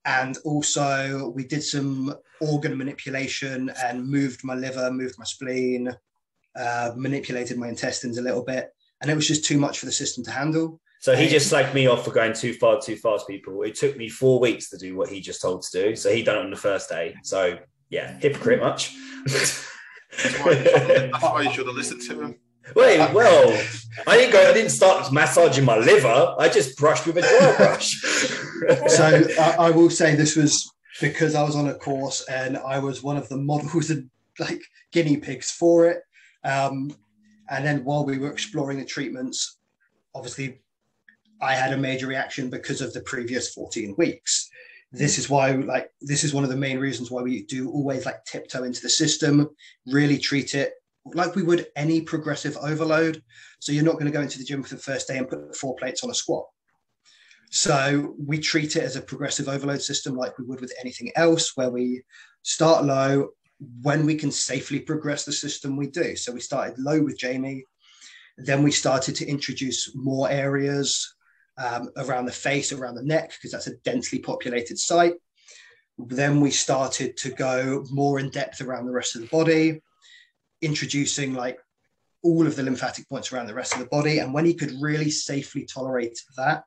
And also we did some organ manipulation and moved my liver, moved my spleen, uh, manipulated my intestines a little bit. And it was just too much for the system to handle. So he just slagged me off for going too far, too fast, people. It took me four weeks to do what he just told to do. So he done it on the first day. So... yeah, hypocrite much. That's why, that's why you should have listened to him. Wait, well, I didn't go. I didn't start massaging my liver. I just brushed with a dry brush. So I, I will say this was because I was on a course and I was one of the models and like guinea pigs for it. Um, and then while we were exploring the treatments, obviously I had a major reaction because of the previous fourteen weeks. This is why, like, this is one of the main reasons why we do always like tiptoe into the system, really treat it like we would any progressive overload. So you're not going to go into the gym for the first day and put four plates on a squat. So we treat it as a progressive overload system like we would with anything else, where we start low. When we can safely progress the system, we do. So we started low with Jamie. Then we started to introduce more areas Um, around the face, around the neck, because that's a densely populated site. Then we started to go more in depth around the rest of the body, introducing like all of the lymphatic points around the rest of the body. And when he could really safely tolerate that,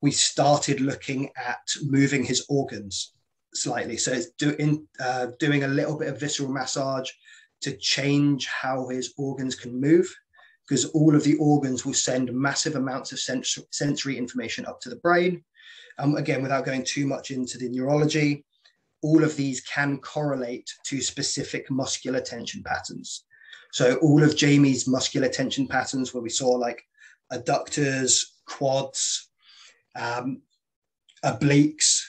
we started looking at moving his organs slightly. So it's do, in, uh, doing a little bit of visceral massage to change how his organs can move, because all of the organs will send massive amounts of sens- sensory information up to the brain. Um, again, without going too much into the neurology, all of these can correlate to specific muscular tension patterns. So all of Jamie's muscular tension patterns, where we saw like adductors, quads, um, obliques,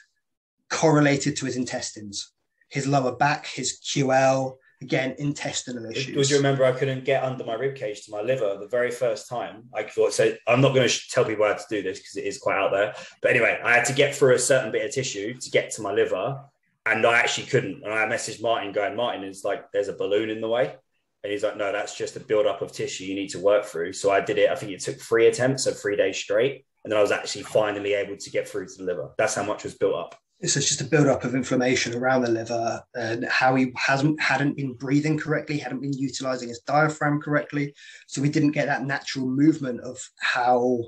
correlated to his intestines, his lower back, his Q L, again, intestinal issues. Do you remember I couldn't get under my ribcage to my liver the very first time? I thought, so I'm not going to tell people how to do this because it is quite out there. But anyway, I had to get through a certain bit of tissue to get to my liver, and I actually couldn't. And I messaged Martin going, Martin, it's like, there's a balloon in the way. And he's like, no, that's just a buildup of tissue you need to work through. So I did it. I think it took three attempts, so three days straight. And then I was actually finally able to get through to the liver. That's how much was built up. So it's just a buildup of inflammation around the liver, and how he hasn't hadn't been breathing correctly, hadn't been utilizing his diaphragm correctly. So we didn't get that natural movement of how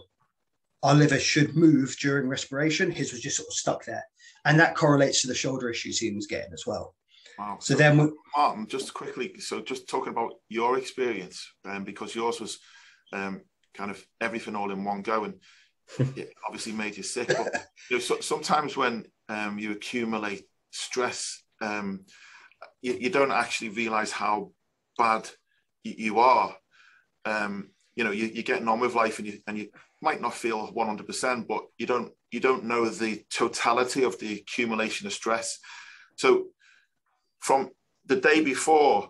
our liver should move during respiration. His was just sort of stuck there. And that correlates to the shoulder issues he was getting as well. Wow. So, so then we- Martin, just quickly, so just talking about your experience, um, because yours was um, kind of everything all in one go, and it obviously made you sick. But you know, so, sometimes when Um, you accumulate stress, um, you, you don't actually realize how bad y- you are. Um, you know, you, you're getting on with life, and you and you might not feel one hundred percent, but you don't you don't know the totality of the accumulation of stress. So from the day before,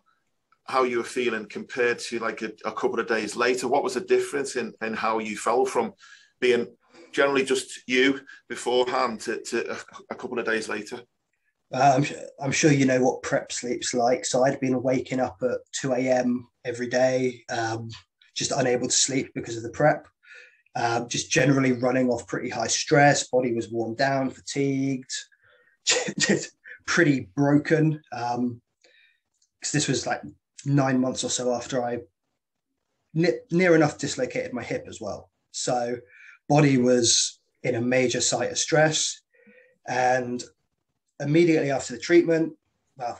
how you were feeling compared to like a, a couple of days later, what was the difference in, in how you felt from being generally just you beforehand to, to a, a couple of days later? Uh, I'm, sure, I'm sure you know what prep sleep's like. So I'd been waking up at two a.m. every day, um, just unable to sleep because of the prep, uh, just generally running off pretty high stress. Body was worn down, fatigued, just pretty broken. Um, because this was like nine months or so after I ne- near enough dislocated my hip as well. So body was in a major site of stress, and immediately after the treatment, well,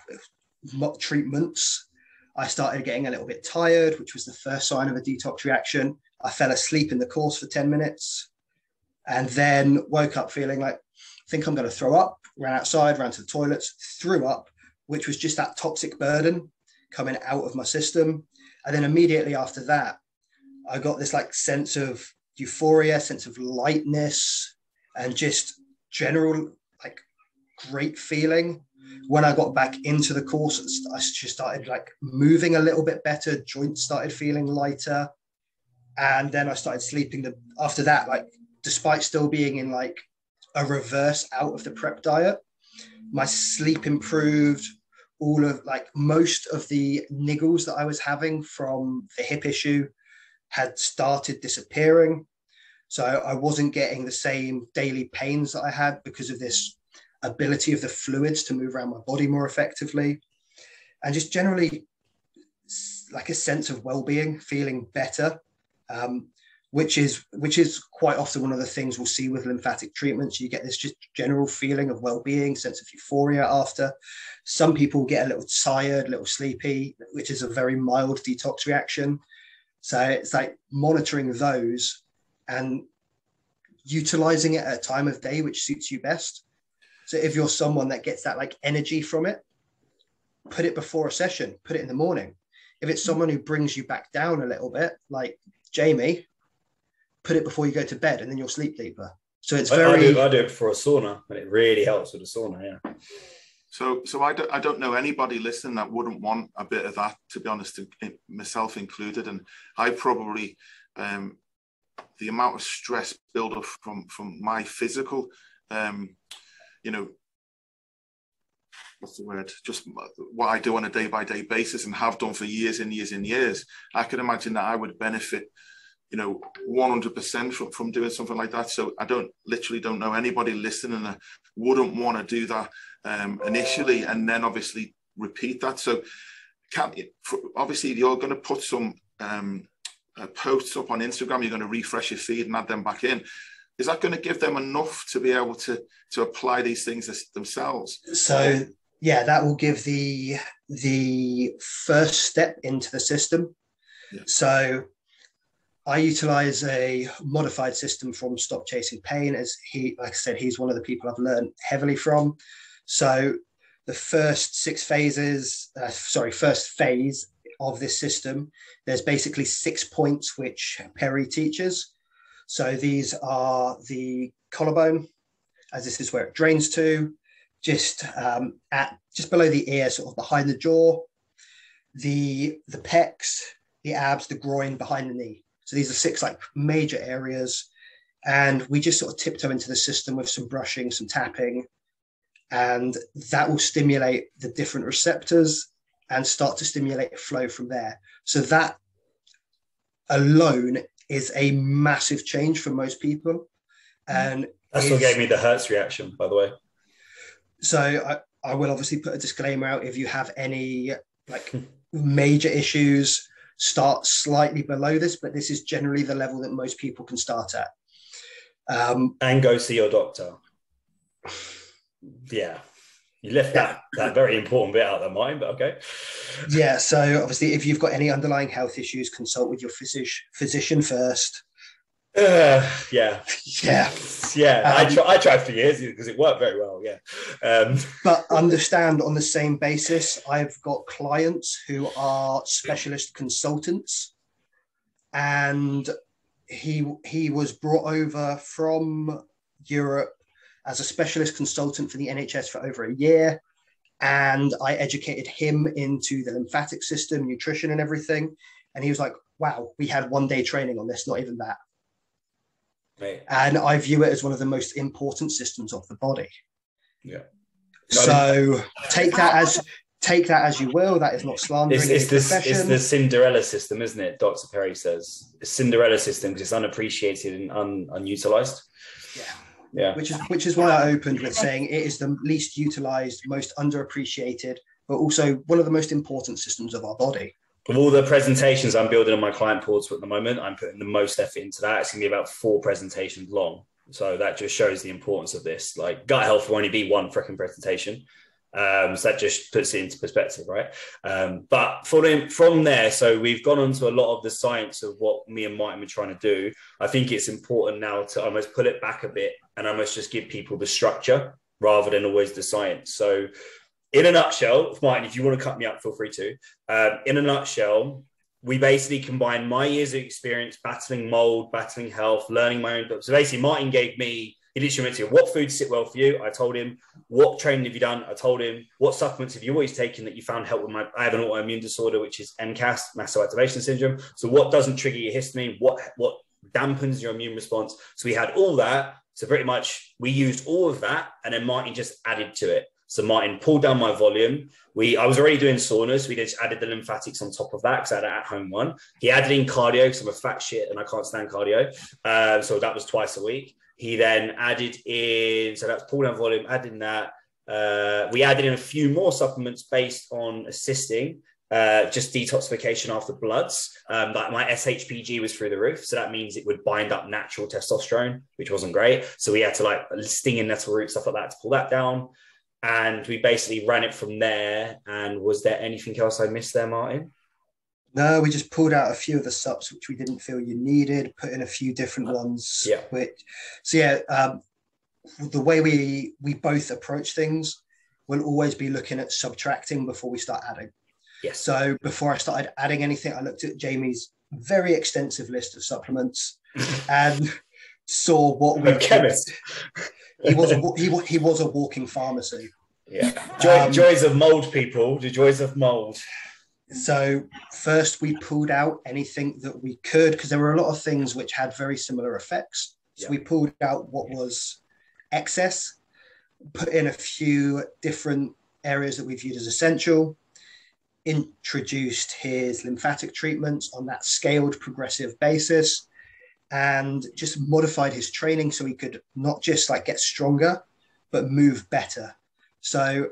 not treatments, I started getting a little bit tired, which was the first sign of a detox reaction. I fell asleep in the course for ten minutes and then woke up feeling like, I think I'm going to throw up, ran outside, ran to the toilets, threw up, which was just that toxic burden coming out of my system. And then immediately after that, I got this like sense of euphoria, sense of lightness, and just general like great feeling. When I got back into the course, I just started like moving a little bit better, joints started feeling lighter, and then I started sleeping the after that, like despite still being in like a reverse out of the prep diet, my sleep improved. All of like most of the niggles that I was having from the hip issue had started disappearing. So I wasn't getting the same daily pains that I had because of this ability of the fluids to move around my body more effectively. And just generally like a sense of well-being, feeling better, um, which is which is quite often one of the things we'll see with lymphatic treatments. You get this just general feeling of well-being, sense of euphoria after. Some people get a little tired, a little sleepy, which is a very mild detox reaction. So it's like monitoring those and utilizing it at a time of day which suits you best. So if you're someone that gets that like energy from it, put it before a session, put it in the morning. If it's someone who brings you back down a little bit, like Jamie, put it before you go to bed, and then you'll sleep deeper. So it's very... I, I, do, I do it before a sauna, and it really helps with a sauna, yeah. So, so I don't, I don't know anybody listening that wouldn't want a bit of that, to be honest, myself included. And I probably, um, the amount of stress build up from, from my physical, um, you know, what's the word? Just what I do on a day by day basis and have done for years and years and years. I can imagine that I would benefit, you know, one hundred percent from, from doing something like that. So I don't literally don't know anybody listening that wouldn't want to do that um, initially, and then obviously repeat that. So can't obviously you're going to put some um, uh, posts up on Instagram. You're going to refresh your feed and add them back in. is that going to give them enough to be able to to apply these things themselves? So yeah, that will give the the first step into the system. Yeah. So I utilize a modified system from Stop Chasing Pain, as he, like I said, he's one of the people I've learned heavily from. So the first six phases, uh, sorry, first phase of this system, there's basically six points which Perry teaches. So these are the collarbone, as this is where it drains to, just um, at just below the ear, sort of behind the jaw, the the pecs, the abs, the groin, behind the knee. So these are six like major areas, and we just sort of tiptoe into the system with some brushing, some tapping, and that will stimulate the different receptors and start to stimulate flow from there. So that alone is a massive change for most people. And that's what gave me the Hertz reaction, by the way. So I, I will obviously put a disclaimer out. If you have any like major issues, start slightly below this, but this is generally the level that most people can start at. Um, and go see your doctor. Yeah. You left yeah. that, that very important bit out of mine, but okay. Yeah, so obviously if you've got any underlying health issues, consult with your physici- physician first. Uh, yeah. Yeah. Yeah, um, I, tr- I tried for years because it worked very well, yeah. Um. But understand, on the same basis, I've got clients who are specialist consultants, and he he was brought over from Europe as a specialist consultant for the N H S for over a year. And I educated him into the lymphatic system, nutrition and everything. And he was like, wow, we had one day training on this, not even that. Mate. And I view it as one of the most important systems of the body. Yeah. So take that as take that as you will. That is not slandering. It's, it's, this, it's the Cinderella system, isn't it? Doctor Perry says it's Cinderella system because it's unappreciated and un, unutilized. Yeah. Yeah. Which is which is why I opened with saying it is the least utilized, most underappreciated, but also one of the most important systems of our body. Of all the presentations I'm building on my client portal at the moment, I'm putting the most effort into that. It's gonna be about four presentations long. So that just shows the importance of this. Like gut health will only be one freaking presentation. Um, so that just puts it into perspective, right? Um, but from, from there, so we've gone on to a lot of the science of what me and Martin were trying to do. I think it's important now to almost pull it back a bit and almost just give people the structure rather than always the science. So in a nutshell, Martin, if you want to cut me up, feel free to. Um, in a nutshell, we basically combine my years of experience battling mold, battling health, learning my own. So basically Martin gave me, he literally went to, what foods sit well for you? I told him. What training have you done? I told him. What supplements have you always taken that you found help with my, I have an autoimmune disorder, which is M C A S, massive activation syndrome. So what doesn't trigger your histamine? What, what dampens your immune response? So we had all that. So pretty much we used all of that. And then Martin just added to it. So Martin pulled down my volume. We, I was already doing saunas. So we just added the lymphatics on top of that because I had an at-home one. He added in cardio because I'm a fat shit and I can't stand cardio. Uh, so that was twice a week. He then added in, so that's pull down volume, adding that. Uh, we added in a few more supplements based on assisting, uh, just detoxification after bloods. Um, but my S H P G was through the roof. So that means it would bind up natural testosterone, which wasn't great. So we had to like sting and nettle root, stuff like that to pull that down. And we basically ran it from there. And was there anything else I missed there, Martin? No, we just pulled out a few of the subs which we didn't feel you needed, put in a few different ones. Yeah. Which, so yeah, um, the way we we both approach things, we'll always be looking at subtracting before we start adding. Yes. So before I started adding anything, I looked at Jamie's very extensive list of supplements and saw what we chemist. He was a, he he was a walking pharmacy. Yeah. Joy, um, joys of mold, people. The joys of mold. So first we pulled out anything that we could because there were a lot of things which had very similar effects. So yeah. we pulled out what was excess, put in a few different areas that we viewed as essential, introduced his lymphatic treatments on that scaled progressive basis, and just modified his training so he could not just like get stronger, but move better. So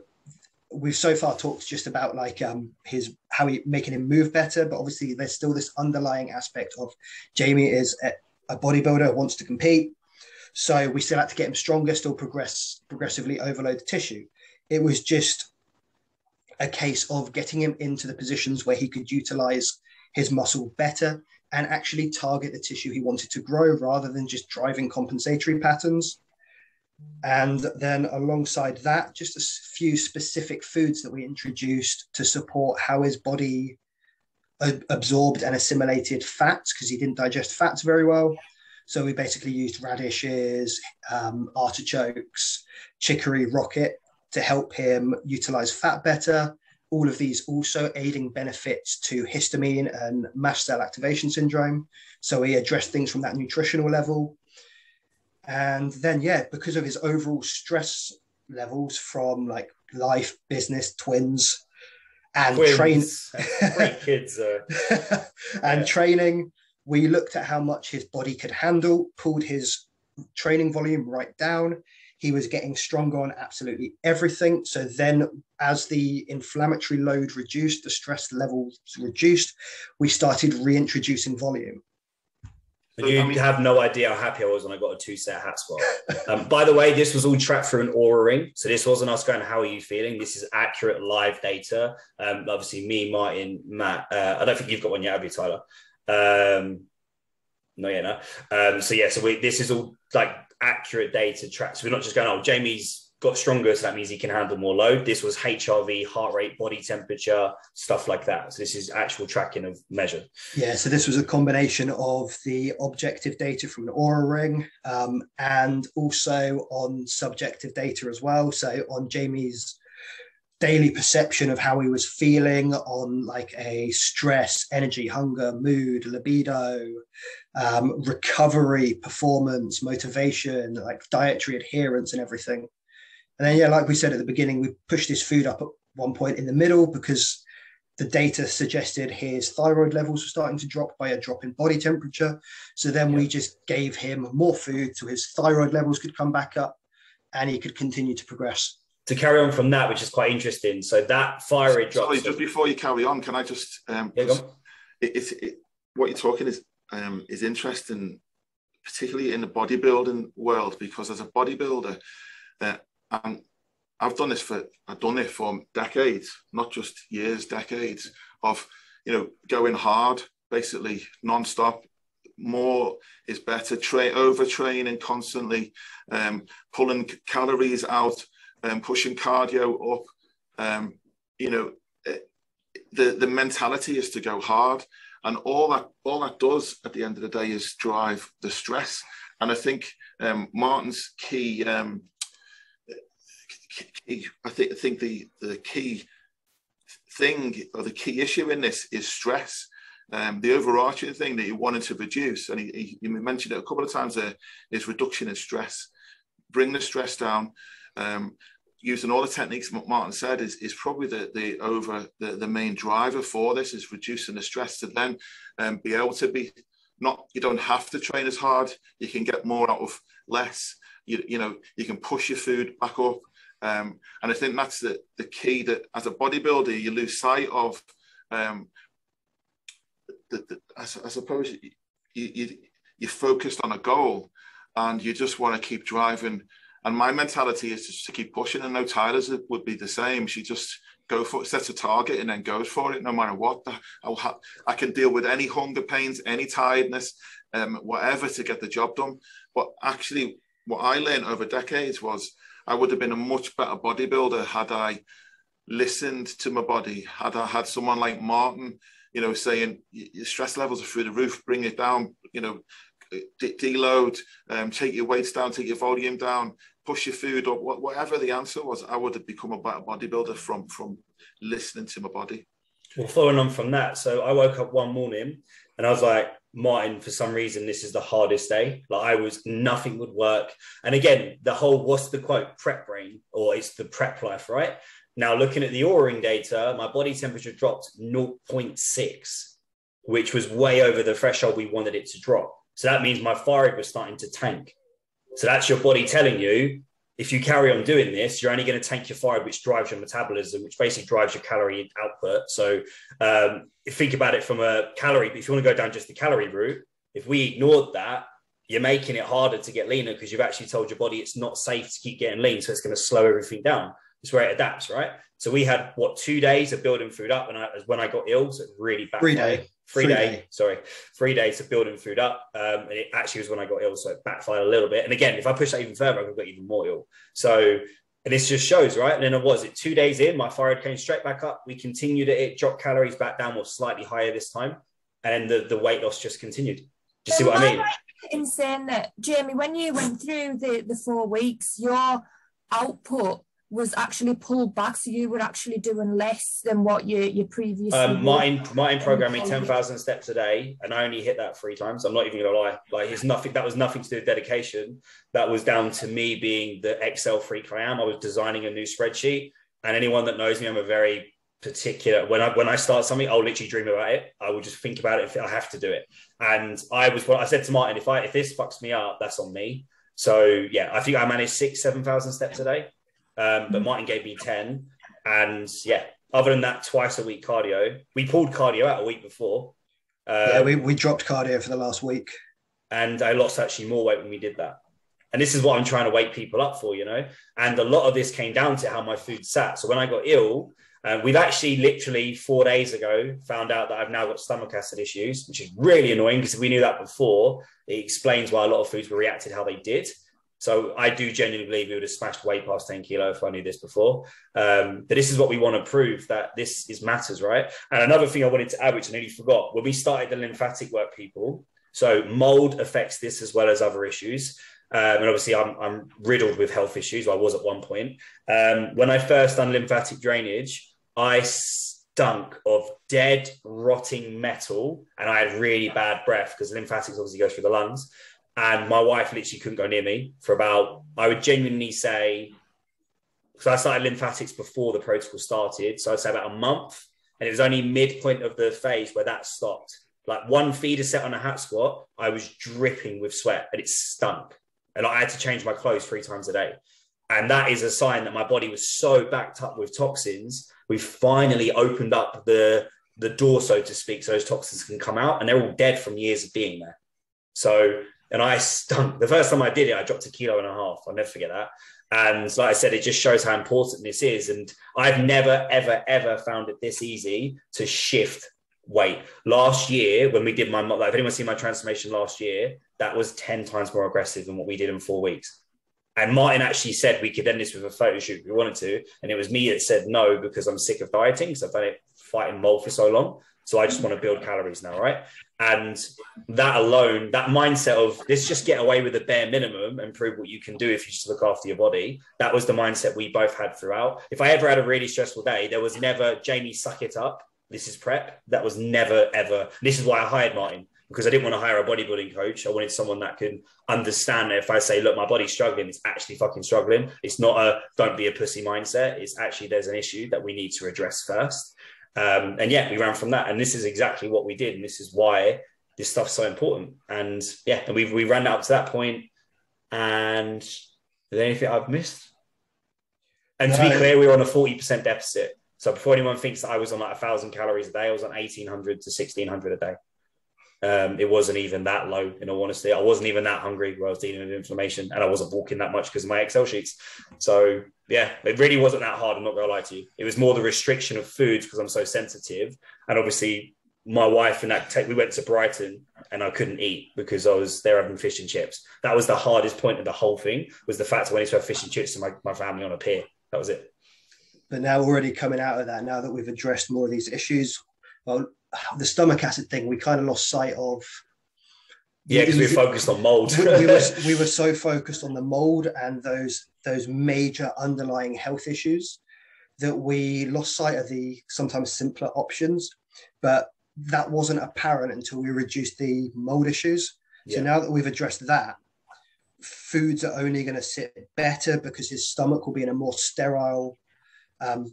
we've so far talked just about like um, his how he making him move better, but obviously there's still this underlying aspect of Jamie is a, a bodybuilder, wants to compete. So we still had to get him stronger, still progress, progressively overload the tissue. It was just a case of getting him into the positions where he could utilize his muscle better and actually target the tissue he wanted to grow rather than just driving compensatory patterns. And then alongside that, just a few specific foods that we introduced to support how his body absorbed and assimilated fats, because he didn't digest fats very well. So we basically used radishes, um, artichokes, chicory, rocket to help him utilize fat better. All of these also aiding benefits to histamine and mast cell activation syndrome. So we addressed things from that nutritional level. And then, yeah, because of his overall stress levels from like life, business, twins, and training, kids, uh, and yeah. training, we looked at how much his body could handle, pulled his training volume right down. He was getting stronger on absolutely everything. So then, as the inflammatory load reduced, the stress levels reduced, we started reintroducing volume. But you I mean, have no idea how happy I was when I got a two-set hat swap. Um, by the way, this was all tracked through an Aura Ring. So this wasn't us going, how are you feeling? This is accurate live data. Um, obviously, me, Martin, Matt. Uh, I don't think you've got one yet, have you, Tyler? Um, no, yeah, no. Um, so, yeah, so we, this is all, like, accurate data tracked. So we're not just going, oh, Jamie's got stronger, so that means he can handle more load. This was H R V, heart rate, body temperature, stuff like that. So this is actual tracking of measure. Yeah, so this was a combination of the objective data from the Aura Ring um, and also on subjective data as well. So on Jamie's daily perception of how he was feeling on like a stress, energy, hunger, mood, libido, um, recovery, performance, motivation, like dietary adherence and everything. And then, yeah, like we said at the beginning, we pushed his food up at one point in the middle because the data suggested his thyroid levels were starting to drop by a drop in body temperature. So then yeah. we just gave him more food so his thyroid levels could come back up and he could continue to progress. To carry on from that, which is quite interesting. So that thyroid drop. Sorry, just before you carry on, can I just... Um, yeah, it, it, it, what you're talking is, um, is interesting, particularly in the bodybuilding world, because as a bodybuilder... Uh, And I've done this for, I've done it for decades, not just years, decades of, you know, going hard, basically nonstop. More is better, tra- overtraining constantly, um, pulling calories out, um, pushing cardio up. Um, you know, it, the, the mentality is to go hard. And all that, all that does at the end of the day is drive the stress. And I think um, Martin's key... Um, I think I think the, the key thing or the key issue in this is stress. Um, the overarching thing that he wanted to produce, and he, he mentioned it a couple of times there, is reduction in stress. Bring the stress down. Um, using all the techniques Martin said is, is probably the the over the, the main driver for this is reducing the stress to then um, be able to be not. You don't have to train as hard. You can get more out of less. You you know you can push your food back up. Um, and I think that's the, the key that as a bodybuilder, you lose sight of, um, the, the, I, I suppose you, you, you're focused on a goal and you just want to keep driving. And my mentality is just to keep pushing. And no, Tyler's would be the same. She just go for it, sets a target and then goes for it. No matter what, I'll have, I can deal with any hunger pains, any tiredness, um, whatever to get the job done. But actually what I learned over decades was, I would have been a much better bodybuilder had I listened to my body, had I had someone like Martin, you know, saying your stress levels are through the roof, bring it down, you know, de deload, um, take your weights down, take your volume down, push your food up, wh whatever the answer was, I would have become a better bodybuilder from, from listening to my body. Well, following on from that, so I woke up one morning and I was like, Martin, for some reason, this is the hardest day. Like I was, nothing would work. And again, the whole, what's the quote, prep brain, or it's the prep life, right? Now, looking at the Aura Ring data, my body temperature dropped zero point six, which was way over the threshold we wanted it to drop. So that means my thyroid was starting to tank. So that's your body telling you, if you carry on doing this, you're only going to tank your thyroid, which drives your metabolism, which basically drives your calorie output. So um, think about it from a calorie, but if you want to go down just the calorie route, if we ignored that, you're making it harder to get leaner because you've actually told your body it's not safe to keep getting lean. So it's going to slow everything down. It's where it adapts, right? So we had, what, two days of building food up, and I, when I got ill, so really bad. Three day. Three, three day, day, sorry, three days of building food up. Um, and it actually was when I got ill, so it backfired a little bit. And again, if I push that even further, I could get even more ill. So, and this just shows, right? And then it was, it two days in, my thyroid came straight back up. We continued it, dropped calories back down, was slightly higher this time. And then the, the weight loss just continued. Do you see what I mean? In saying that, Jamie, when you went through the, the four weeks, your output was actually pulled back, so you were actually doing less than what you you previously. Um, Martin Martin programming ten thousand steps a day, and I only hit that three times. I'm not even gonna lie. Like, it's nothing. That was nothing to do with dedication. That was down to me being the Excel freak I am. I was designing a new spreadsheet, and anyone that knows me, I'm a very particular. When I when I start something, I'll literally dream about it. I will just think about it. If I have to do it, and I was. Well, I said to Martin, if I if this fucks me up, that's on me. So yeah, I think I managed six seven thousand steps a day. Um, but Martin gave me ten, and yeah, other than that, twice a week cardio. We pulled cardio out a week before. Um, yeah, we, we dropped cardio for the last week. And I lost actually more weight when we did that. And this is what I'm trying to wake people up for, you know, and a lot of this came down to how my food sat. So when I got ill, uh, we've actually literally four days ago found out that I've now got stomach acid issues, which is really annoying because we knew that before. It explains why a lot of foods were reacted how they did. So I do genuinely believe we would have smashed way past ten kilo if I knew this before. Um, but this is what we want to prove, that this is matters, right? And another thing I wanted to add, which I nearly forgot, when we started the lymphatic work, people, so mold affects this as well as other issues. Um, and obviously I'm, I'm riddled with health issues. Well, I was at one point. Um, when I first done lymphatic drainage, I stunk of dead, rotting metal. And I had really bad breath because lymphatics obviously goes through the lungs. And my wife literally couldn't go near me for about, I would genuinely say, because I started lymphatics before the protocol started. So I'd say about a month. And it was only midpoint of the phase where that stopped. Like one feeder set on a hat squat, I was dripping with sweat and it stunk. And I had to change my clothes three times a day. And that is a sign that my body was so backed up with toxins. We finally opened up the, the door, so to speak, so those toxins can come out. And they're all dead from years of being there. So... And I stunk. The first time I did it, I dropped a kilo and a half. I'll never forget that. And like I said, it just shows how important this is. And I've never, ever, ever found it this easy to shift weight. Last year, when we did my, like, if anyone's seen my transformation last year, that was ten times more aggressive than what we did in four weeks. And Martin actually said we could end this with a photo shoot if we wanted to. And it was me that said no, because I'm sick of dieting, because I've done it fighting mold for so long. So I just want to build calories now, right? And that alone, that mindset of let's just get away with the bare minimum and prove what you can do if you just look after your body. That was the mindset we both had throughout. If I ever had a really stressful day, there was never, Jamie, suck it up. This is prep. That was never, ever. This is why I hired Martin, because I didn't want to hire a bodybuilding coach. I wanted someone that can understand that if I say, look, my body's struggling, it's actually fucking struggling. It's not a don't be a pussy mindset. It's actually there's an issue that we need to address first. Um, and yeah, we ran from that, and this is exactly what we did, and this is why this stuff's so important. And yeah, and we we ran up to that point. And is there anything I've missed? And no. To be clear, we were on a forty percent deficit. So before anyone thinks that I was on like a thousand calories a day, I was on eighteen hundred to sixteen hundred a day. Um, it wasn't even that low, in all honesty. I wasn't even that hungry where I was dealing with inflammation, and I wasn't walking that much because of my Excel sheets. So yeah, it really wasn't that hard. I'm not going to lie to you. It was more the restriction of foods because I'm so sensitive. And obviously my wife and that, we went to Brighton and I couldn't eat because I was there having fish and chips. That was the hardest point of the whole thing, was the fact I wanted to have fish and chips to my, my family on a pier. That was it. But now already coming out of that, now that we've addressed more of these issues, well, the stomach acid thing, we kind of lost sight of. Yeah, because we were focused on mold. we, we, were, we were so focused on the mold and those those major underlying health issues that we lost sight of the sometimes simpler options. But that wasn't apparent until we reduced the mold issues. So yeah. Now that we've addressed that, foods are only going to sit better because his stomach will be in a more sterile um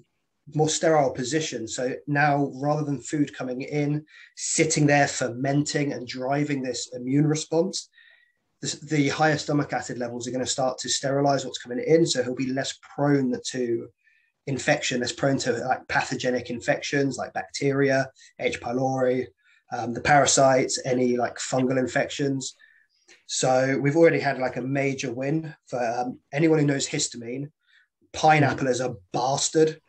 more sterile position. So now, rather than food coming in, sitting there fermenting and driving this immune response, this, the higher stomach acid levels are going to start to sterilize what's coming in. So he'll be less prone to infection, less prone to like pathogenic infections like bacteria, H pylori, um, the parasites, any like fungal infections. So we've already had like a major win for um, anyone who knows histamine. Pineapple is a bastard.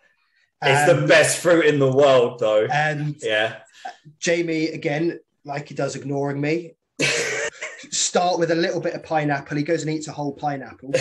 It's um, the best fruit in the world, though. And yeah, Jamie, again, like he does, ignoring me. Start with a little bit of pineapple. He goes and eats a whole pineapple.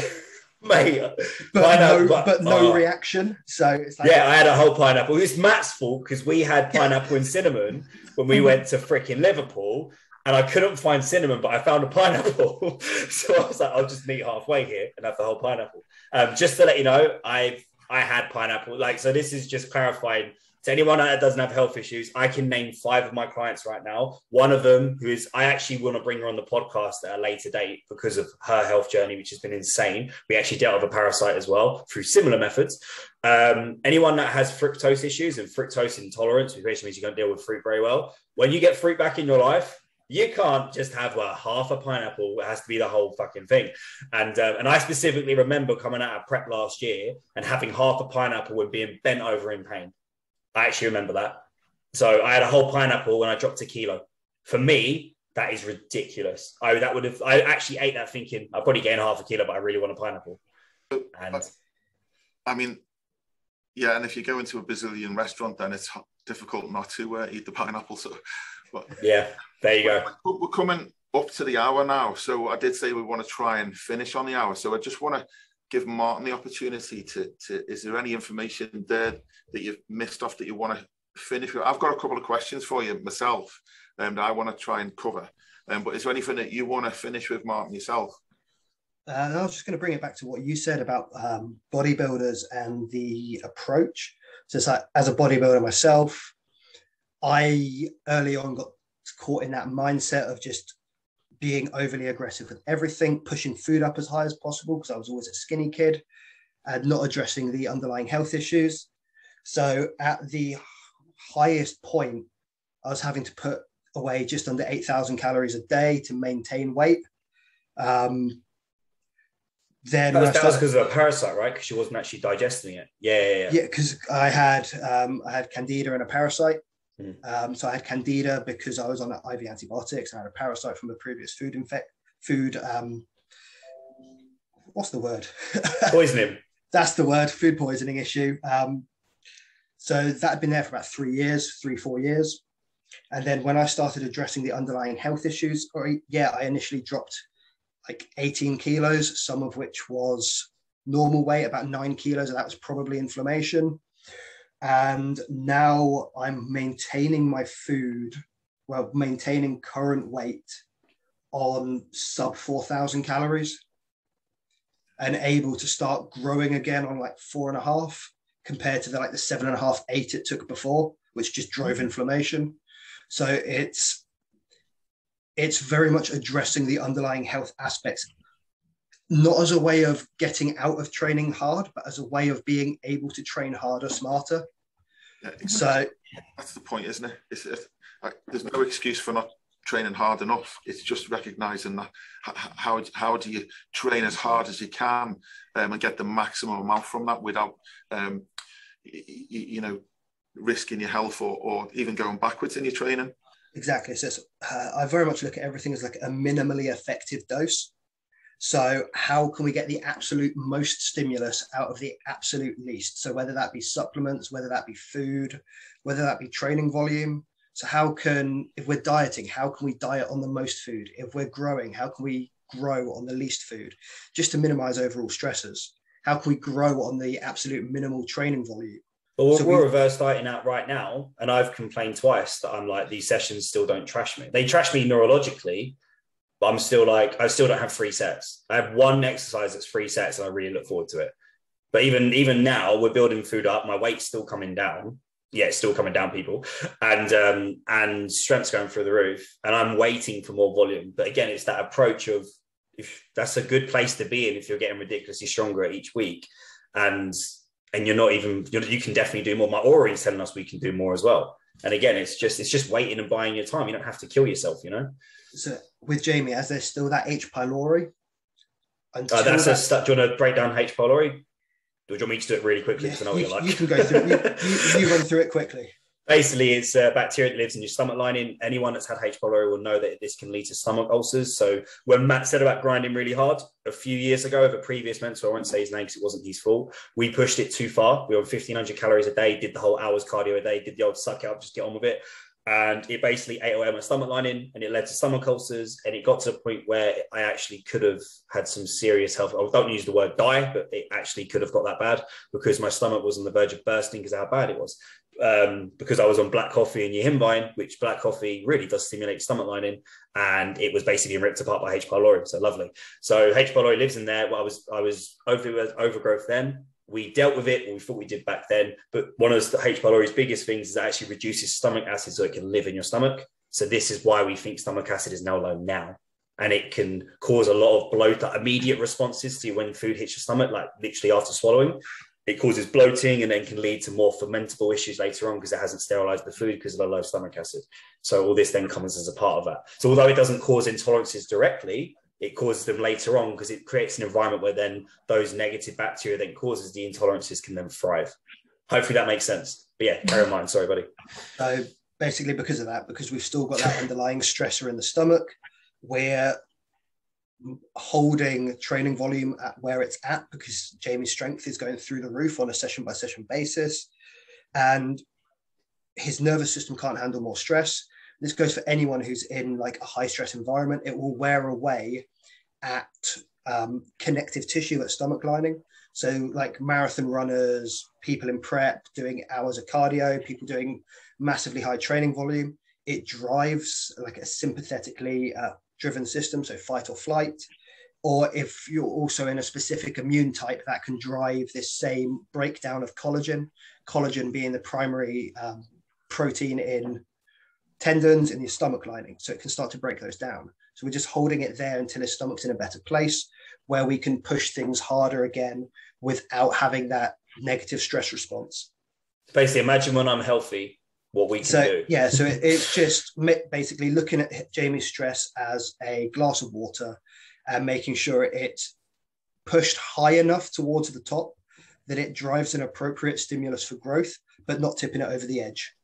Mate, but pineapple, no, but, but no uh, reaction. So it's like, yeah, I had a whole pineapple. It's Matt's fault because we had pineapple and cinnamon when we went to freaking Liverpool, and I couldn't find cinnamon, but I found a pineapple. So I was like, I'll just meet halfway here and have the whole pineapple. Um, just to let you know, I I had pineapple. Like, so this is just clarifying to anyone that doesn't have health issues. I can name five of my clients right now. One of them, who is, I actually want to bring her on the podcast at a later date because of her health journey, which has been insane. We actually dealt with a parasite as well through similar methods. Um, anyone that has fructose issues and fructose intolerance, which basically means you don't deal with fruit very well. When you get fruit back in your life, you can't just have a half a pineapple. It has to be the whole fucking thing. And uh, and I specifically remember coming out of prep last year and having half a pineapple and being bent over in pain. I actually remember that. So I had a whole pineapple and I dropped a kilo. For me, that is ridiculous. I that would have. I actually ate that thinking I'd probably gain half a kilo, but I really want a pineapple. And I mean, yeah. And if you go into a Brazilian restaurant, then it's difficult not to uh, eat the pineapple. So. But yeah, there you go. We're coming up to the hour now, so I did say we want to try and finish on the hour. So I just want to give Martin the opportunity to, to is there any information there that you've missed off that you want to finish with? I've got a couple of questions for you myself, and um, I want to try and cover. Um, but is there anything that you want to finish with, Martin, yourself? Uh, I was just going to bring it back to what you said about um, bodybuilders and the approach. So it's like, as a bodybuilder myself, I early on got caught in that mindset of just being overly aggressive with everything, pushing food up as high as possible because I was always a skinny kid and not addressing the underlying health issues. So at the highest point, I was having to put away just under eight thousand calories a day to maintain weight. Um, then that was because of a parasite, right? Because she wasn't actually digesting it. Yeah, yeah, yeah. Because yeah, I had um, I had candida and a parasite. Mm. Um, so I had candida because I was on I V antibiotics and I had a parasite from a previous food infect food um, what's the word? Poisoning. That's the word, food poisoning issue. Um, so that had been there for about three years, three, four years. And then when I started addressing the underlying health issues, or yeah, I initially dropped like eighteen kilos, some of which was normal weight, about nine kilos, and that was probably inflammation. And now I'm maintaining my food, well, maintaining current weight on sub four thousand calories and able to start growing again on like four and a half compared to the, like the seven and a half, eight it took before, which just drove inflammation. So it's it's very much addressing the underlying health aspects, not as a way of getting out of training hard, but as a way of being able to train harder, smarter. Yeah, exactly. So that's the point, isn't it? It's, it's, like, there's no excuse for not training hard enough. It's just recognizing that how, how do you train as hard as you can um, and get the maximum amount from that without, um, y- y- you know, risking your health or, or even going backwards in your training. Exactly. So it's, uh, I very much look at everything as like a minimally effective dose. So how can we get the absolute most stimulus out of the absolute least? So whether that be supplements, whether that be food, whether that be training volume. So how can, if we're dieting, how can we diet on the most food? If we're growing, how can we grow on the least food? Just to minimize overall stressors. How can we grow on the absolute minimal training volume? Well, so we're we, reverse dieting out right now. And I've complained twice that I'm like, these sessions still don't trash me. They trash me neurologically. But I'm still like, I still don't have three sets. I have one exercise that's three sets and I really look forward to it. But even, even now we're building food up. My weight's still coming down. Yeah, it's still coming down, people. And, um, and strength's going through the roof and I'm waiting for more volume. But again, it's that approach of, if that's a good place to be in if you're getting ridiculously stronger each week and, and you're not even, you're, you can definitely do more. My Aura is telling us we can do more as well. And again, it's just, it's just waiting and buying your time. You don't have to kill yourself, you know? So with Jamie, as there's still that H. pylori. Until uh, that's that... a st- do you want to break down H. pylori? Do you want me to do it really quickly? Yeah, so I know you, what you're like. You can go through it. You, you, you run through it quickly. Basically, it's a bacteria that lives in your stomach lining. Anyone that's had H. pylori will know that this can lead to stomach ulcers. So when Matt said about grinding really hard a few years ago of a previous mentor, I won't say his name because it wasn't his fault, we pushed it too far. We were on fifteen hundred calories a day, did the whole hour's cardio a day, did the old suck it up, just get on with it. And it basically ate away my stomach lining, and it led to stomach ulcers. And it got to a point where I actually could have had some serious health. I don't use the word die, but it actually could have got that bad because my stomach was on the verge of bursting because of how bad it was. Um, because I was on black coffee and yohimbine, which black coffee really does stimulate stomach lining, and it was basically ripped apart by H. pylori. So lovely. So H. pylori lives in there. Well, I was I was over overgrowth then. We dealt with it, or we thought we did back then. But one of the H. pylori's biggest things is it actually reduces stomach acid so it can live in your stomach. So this is why we think stomach acid is now low now. And it can cause a lot of bloat, like immediate responses to when food hits your stomach, like literally after swallowing. It causes bloating and then can lead to more fermentable issues later on because it hasn't sterilized the food because of a low stomach acid. So all this then comes as a part of that. So although it doesn't cause intolerances directly, it causes them later on because it creates an environment where then those negative bacteria that causes the intolerances can then thrive. Hopefully that makes sense. But yeah, carry on, Martin. Sorry, buddy. So basically because of that, because we've still got that underlying stressor in the stomach, we're holding training volume at where it's at because Jamie's strength is going through the roof on a session by session basis, and his nervous system can't handle more stress. This goes for anyone who's in like a high stress environment. It will wear away at um, connective tissue, at stomach lining. So like marathon runners, people in prep doing hours of cardio, people doing massively high training volume, it drives like a sympathetically uh, driven system, so fight or flight. Or if you're also in a specific immune type, that can drive this same breakdown of collagen, collagen being the primary um, protein in tendons in your stomach lining, so it can start to break those down. So we're just holding it there until his stomach's in a better place where we can push things harder again without having that negative stress response. Basically, imagine when I'm healthy, what we can so, do. Yeah, so it, it's just basically looking at Jamie's stress as a glass of water and making sure it's pushed high enough towards the top that it drives an appropriate stimulus for growth, but not tipping it over the edge.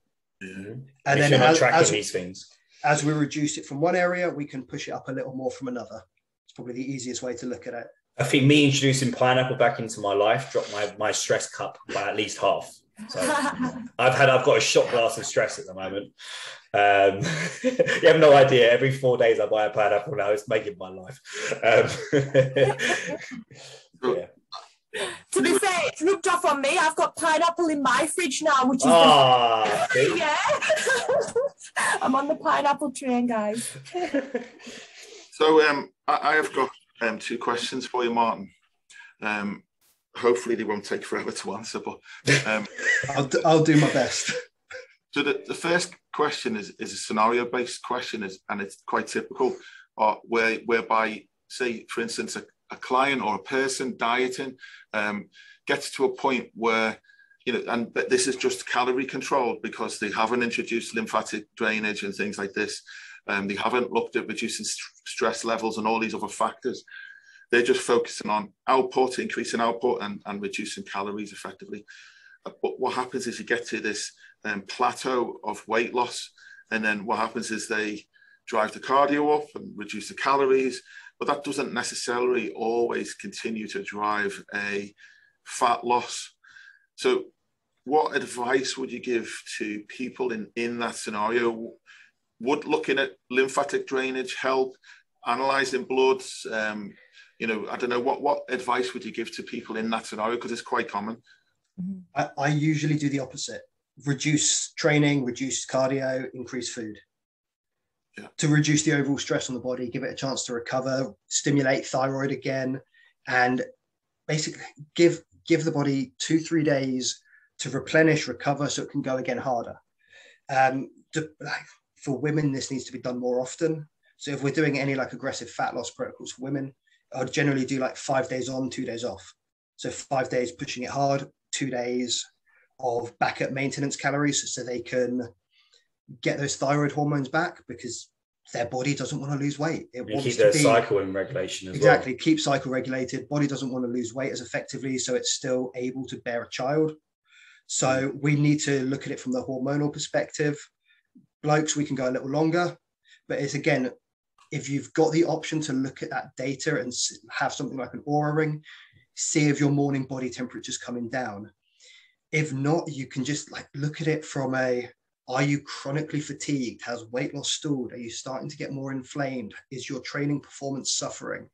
Mm-hmm. And if then as, tracking as, these things. As we reduce it from one area, we can push it up a little more from another. It's probably the easiest way to look at it. I think me introducing pineapple back into my life dropped my, my stress cup by at least half. So I've had I've got a shot glass of stress at the moment. Um, you have no idea. Every four days I buy a pineapple now. It's making my life. Um, yeah. To be fair, it's rubbed off on me. I've got pineapple in my fridge now, which is oh, the... yeah. I'm on the pineapple train, guys. So um, I, I have got um, two questions for you, Martin. Um, hopefully they won't take forever to answer, but um, I'll, do, I'll do my best. So the, the first question is is a scenario-based question, is, and it's quite typical, or where whereby, say, for instance, a a client or a person dieting um, gets to a point where, you know, and this is just calorie controlled because they haven't introduced lymphatic drainage and things like this. Um, they haven't looked at reducing st stress levels and all these other factors. They're just focusing on output, increasing output and, and reducing calories effectively. But what happens is you get to this um, plateau of weight loss. And then what happens is they drive the cardio up and reduce the calories. But that doesn't necessarily always continue to drive a fat loss. So what advice would you give to people in, in that scenario? Would looking at lymphatic drainage help, analysing bloods? Um, you know, I don't know, what, what advice would you give to people in that scenario? Because it's quite common. I, I usually do the opposite. Reduce training, reduce cardio, increase food. Yeah. To reduce the overall stress on the body, give it a chance to recover, stimulate thyroid again, and basically give give the body two, three days to replenish, recover, so it can go again harder. Um, to, like, for women, this needs to be done more often. So if we're doing any like aggressive fat loss protocols for women, I'd generally do like five days on, two days off. So five days pushing it hard, two days of back at maintenance calories so they can get those thyroid hormones back, because their body doesn't want to lose weight. It wants keep their to be, cycle in regulation as exactly, well. Exactly, keep cycle regulated. Body doesn't want to lose weight as effectively, so it's still able to bear a child. So we need to look at it from the hormonal perspective. Blokes, we can go a little longer, but it's, again, if you've got the option to look at that data and have something like an Aura Ring, see if your morning body temperature is coming down. If not, you can just like look at it from a, are you chronically fatigued? Has weight loss stalled? Are you starting to get more inflamed? Is your training performance suffering?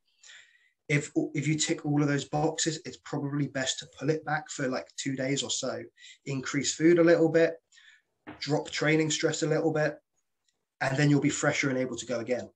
If, if you tick all of those boxes, it's probably best to pull it back for like two days or so, increase food a little bit, drop training stress a little bit, and then you'll be fresher and able to go again.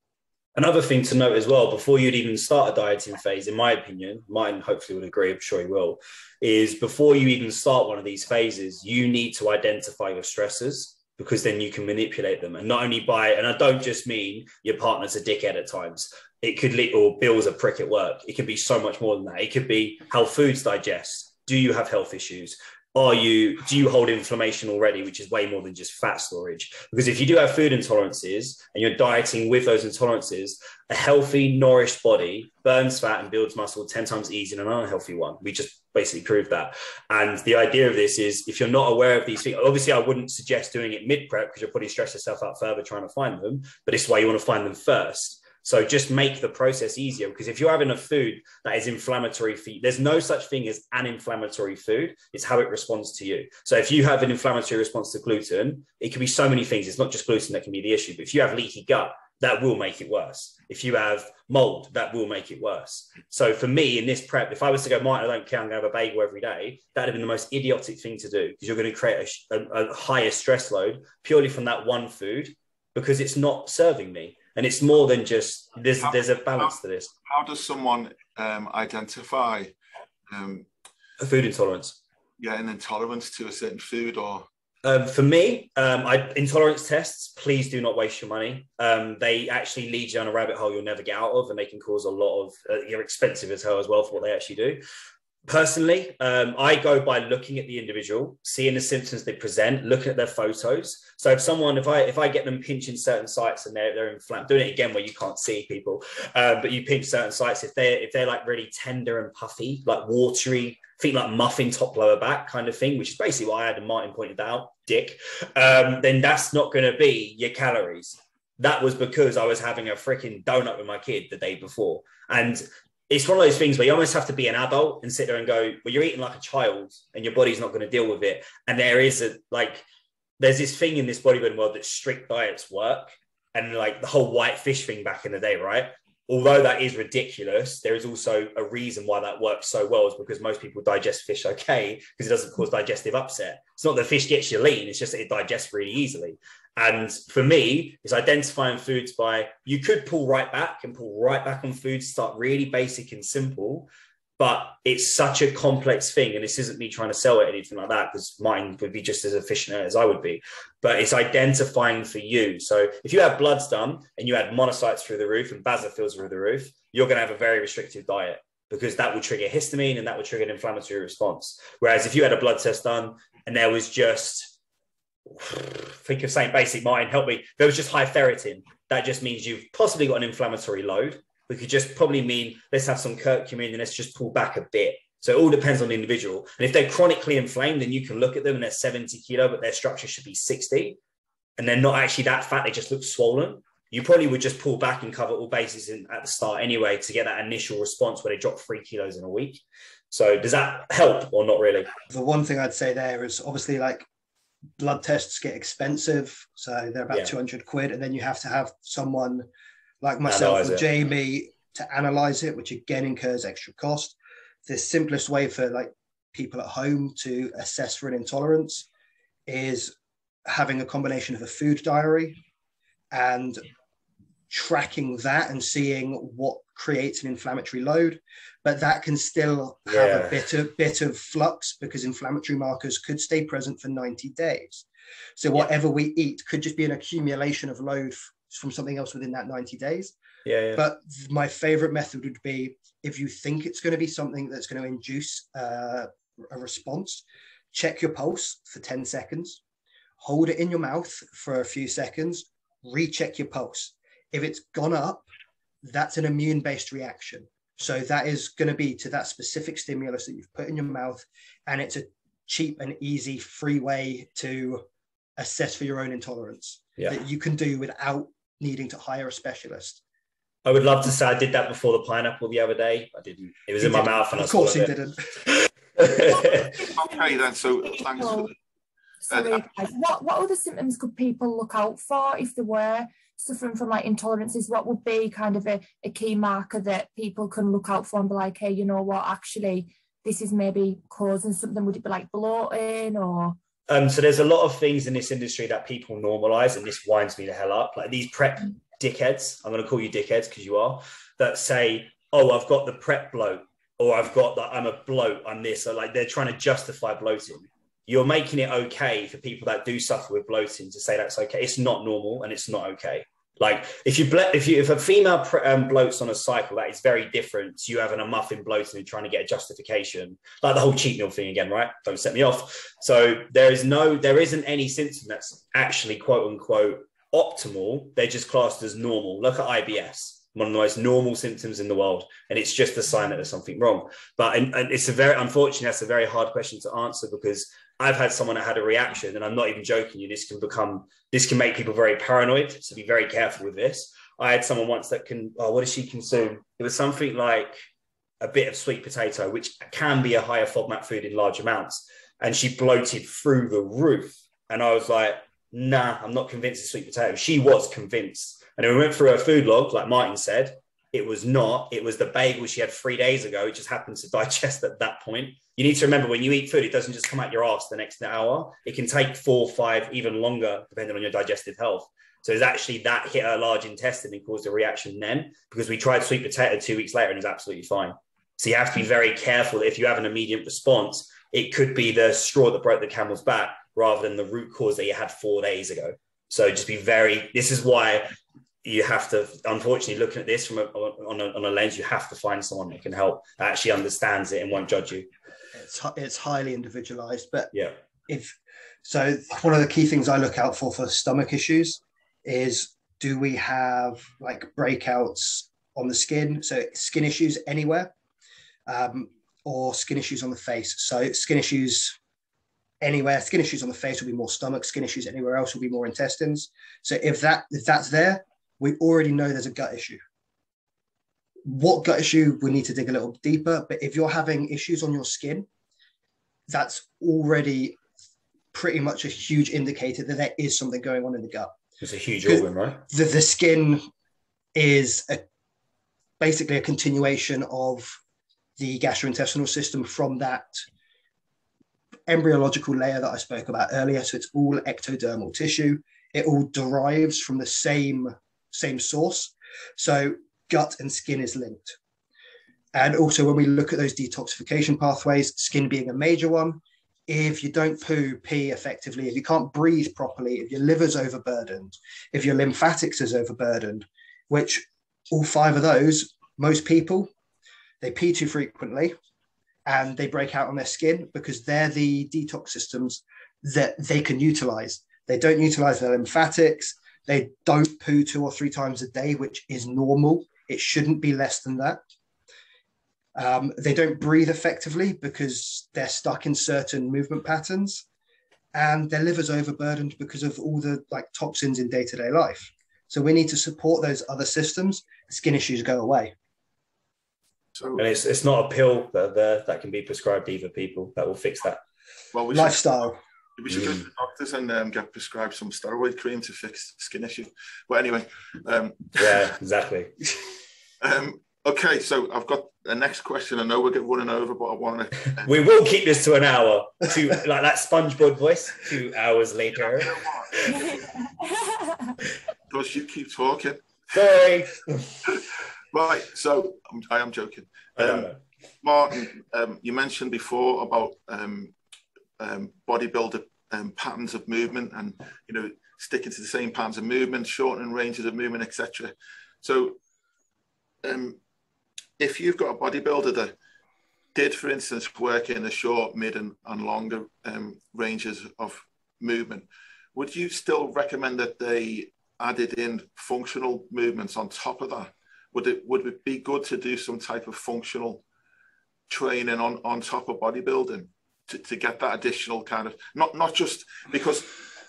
Another thing to note as well, before you'd even start a dieting phase, in my opinion, mine hopefully will agree, I'm sure you will, is before you even start one of these phases, you need to identify your stressors, because then you can manipulate them. And not only by, and I don't just mean your partner's a dickhead at times, it could, or Bill's a prick at work. It could be so much more than that. It could be how foods digest. Do you have health issues? Are you, do you hold inflammation already, which is way more than just fat storage? Because if you do have food intolerances and you're dieting with those intolerances, a healthy, nourished body burns fat and builds muscle ten times easier than an unhealthy one. We just basically proved that. And the idea of this is, if you're not aware of these things, obviously I wouldn't suggest doing it mid-prep, because you'll probably stress yourself out further trying to find them, but it's why you want to find them first. So just make the process easier, because if you're having a food that is inflammatory for you, there's no such thing as an inflammatory food. It's how it responds to you. So if you have an inflammatory response to gluten, it can be so many things. It's not just gluten that can be the issue, but if you have leaky gut, that will make it worse. If you have mold, that will make it worse. So for me in this prep, if I was to go, Martin, I don't care, I'm going to have a bagel every day, that'd have been the most idiotic thing to do, because you're going to create a, a, a higher stress load purely from that one food, because it's not serving me. And it's more than just, there's, how, there's a balance how, to this. How does someone um, identify um, a food intolerance? Yeah, an intolerance to a certain food or? Um, for me, um, I, intolerance tests, please do not waste your money. Um, they actually lead you down a rabbit hole you'll never get out of, and they can cause a lot of, uh, you're expensive as hell as well for what they actually do. Personally, um, I go by looking at the individual, seeing the symptoms they present, looking at their photos. So if someone, if I if I get them pinching certain sites and they're, they're inflamed, doing it again where you can't see people, uh, but you pinch certain sites, if they're, if they're like really tender and puffy, like watery, feet like muffin top lower back kind of thing, which is basically what I had and Martin pointed out, dick, um, then that's not going to be your calories. That was because I was having a freaking donut with my kid the day before. And it's one of those things where you almost have to be an adult and sit there and go, well, you're eating like a child and your body's not going to deal with it. And there is a, like, there's this thing in this bodybuilding world that strict diets work, and like the whole white fish thing back in the day, right? Although that is ridiculous, there is also a reason why that works so well, is because most people digest fish okay, because it doesn't cause digestive upset. It's not that fish gets you lean, it's just that it digests really easily. And for me, it's identifying foods by, you could pull right back and pull right back on foods, start really basic and simple, but it's such a complex thing. And this isn't me trying to sell it or anything like that, because mine would be just as efficient as I would be, but it's identifying for you. So if you have bloods done and you had monocytes through the roof and basophils through the roof, you're going to have a very restrictive diet, because that will trigger histamine and that will trigger an inflammatory response. Whereas if you had a blood test done and there was just, think of saying basic, Martin, help me. If there was just high ferritin, that just means you've possibly got an inflammatory load. We could just probably mean, let's have some curcumin and let's just pull back a bit. So it all depends on the individual. And if they're chronically inflamed, then you can look at them and they're seventy kilo, but their structure should be sixty. And they're not actually that fat. They just look swollen. You probably would just pull back and cover all bases in, at the start anyway, to get that initial response where they drop three kilos in a week. So does that help or not really? The one thing I'd say there is obviously like, blood tests get expensive, so they're about yeah. two hundred quid, and then you have to have someone like myself analyze or Jamie it. to analyze it, which again incurs extra cost. The simplest way for like people at home to assess for an intolerance is having a combination of a food diary and tracking that and seeing what creates an inflammatory load, but that can still have yeah. a bit of, bit of flux, because inflammatory markers could stay present for ninety days. So yeah. whatever we eat could just be an accumulation of load from something else within that ninety days. Yeah, yeah. But my favorite method would be, if you think it's going to be something that's going to induce uh, a response, check your pulse for ten seconds, hold it in your mouth for a few seconds, recheck your pulse. If it's gone up, that's an immune-based reaction. So that is going to be to that specific stimulus that you've put in your mouth, and it's a cheap and easy, free way to assess for your own intolerance yeah. that you can do without needing to hire a specialist. I would love to say I did that before the pineapple the other day. I didn't. It was he in didn't. my mouth. And of I course he didn't. Okay, then. So thanks for the... Sorry, guys. What, what other symptoms could people look out for if they were suffering from like intolerances? What would be kind of a, a key marker that people can look out for and be like, hey, you know what, actually, this is maybe causing something? Would it be like bloating or... Um, so there's a lot of things in this industry that people normalise, and this winds me the hell up. Like these prep dickheads, I'm going to call you dickheads because you are, that say, oh, I've got the prep bloat, or I've got that, I'm a bloat, I'm this. So like they're trying to justify bloating. You're making it okay for people that do suffer with bloating to say that's okay. It's not normal and it's not okay. Like if you if you if a female um, bloats on a cycle, that is very different to you having a muffin bloating and trying to get a justification, like the whole cheat meal thing again, right? Don't set me off. So there is no, there isn't any symptom that's actually quote unquote optimal. They're just classed as normal. Look at I B S. One of the most normal symptoms in the world, and it's just a sign that there's something wrong. But and, and it's a very, unfortunately, that's a very hard question to answer, because I've had someone that had a reaction, and I'm not even joking you, this can become, this can make people very paranoid, so be very careful with this. I had someone once that can, oh, what does she consume? It was something like a bit of sweet potato, which can be a higher FODMAP food in large amounts, and she bloated through the roof. And I was like, nah, I'm not convinced it's sweet potato. She was convinced. And then we went through her food log, like Martin said, it was not, it was the bagel she had three days ago. It just happened to digest at that point. You need to remember when you eat food, it doesn't just come out your ass the next hour. It can take four, five, even longer, depending on your digestive health. So it's actually that hit her large intestine and caused a reaction then, because we tried sweet potato two weeks later and it's absolutely fine. So you have to be very careful that if you have an immediate response, it could be the straw that broke the camel's back rather than the root cause that you had four days ago. So just be very, this is why you have to, unfortunately, looking at this from a, on, a, on a lens, you have to find someone that can help, that actually understands it and won't judge you. It's, it's highly individualized, but yeah. If so, one of the key things I look out for for stomach issues is, do we have like breakouts on the skin? So skin issues anywhere, um, or skin issues on the face. So skin issues anywhere, skin issues on the face will be more stomach, skin issues anywhere else will be more intestines. So if that if that's there, we already know there's a gut issue. What gut issue, we need to dig a little deeper, but if you're having issues on your skin, that's already pretty much a huge indicator that there is something going on in the gut. It's a huge organ, right? The, the skin is a, basically a continuation of the gastrointestinal system from that embryological layer that I spoke about earlier. So it's all ectodermal tissue. It all derives from the same same source. So gut and skin is linked. And also when we look at those detoxification pathways, skin being a major one, if you don't poo, pee effectively, if you can't breathe properly, if your liver's overburdened, if your lymphatics is overburdened, which all five of those, most people, they pee too frequently and they break out on their skin because they're the detox systems that they can utilize. They don't utilize their lymphatics. They don't poo two or three times a day, which is normal. It shouldn't be less than that. Um, they don't breathe effectively because they're stuck in certain movement patterns, and their liver's overburdened because of all the like toxins in day-to-day life. So we need to support those other systems. Skin issues go away. So, and it's, it's not a pill that, that, that can be prescribed either, people, that will fix that. Well, we Lifestyle. Should... We should go to the doctors and um, get prescribed some steroid cream to fix skin issue. But anyway. Um, yeah, exactly. um, okay, so I've got the next question. I know we're getting running over, but I want to... Uh, we will keep this to an hour. Two, like that SpongeBob voice, two hours later. Does you keep talking? Sorry. Right, so I'm, I am joking. Um, I Martin, um, you mentioned before about... Um, Um, bodybuilder um, patterns of movement, and you know, sticking to the same patterns of movement, shortening ranges of movement, et cetera. So, um, if you've got a bodybuilder that did, for instance, work in the short, mid, and, and longer um, ranges of movement, would you still recommend that they added in functional movements on top of that? Would it would it be good to do some type of functional training on on top of bodybuilding? to, to get that additional kind of, not, not just because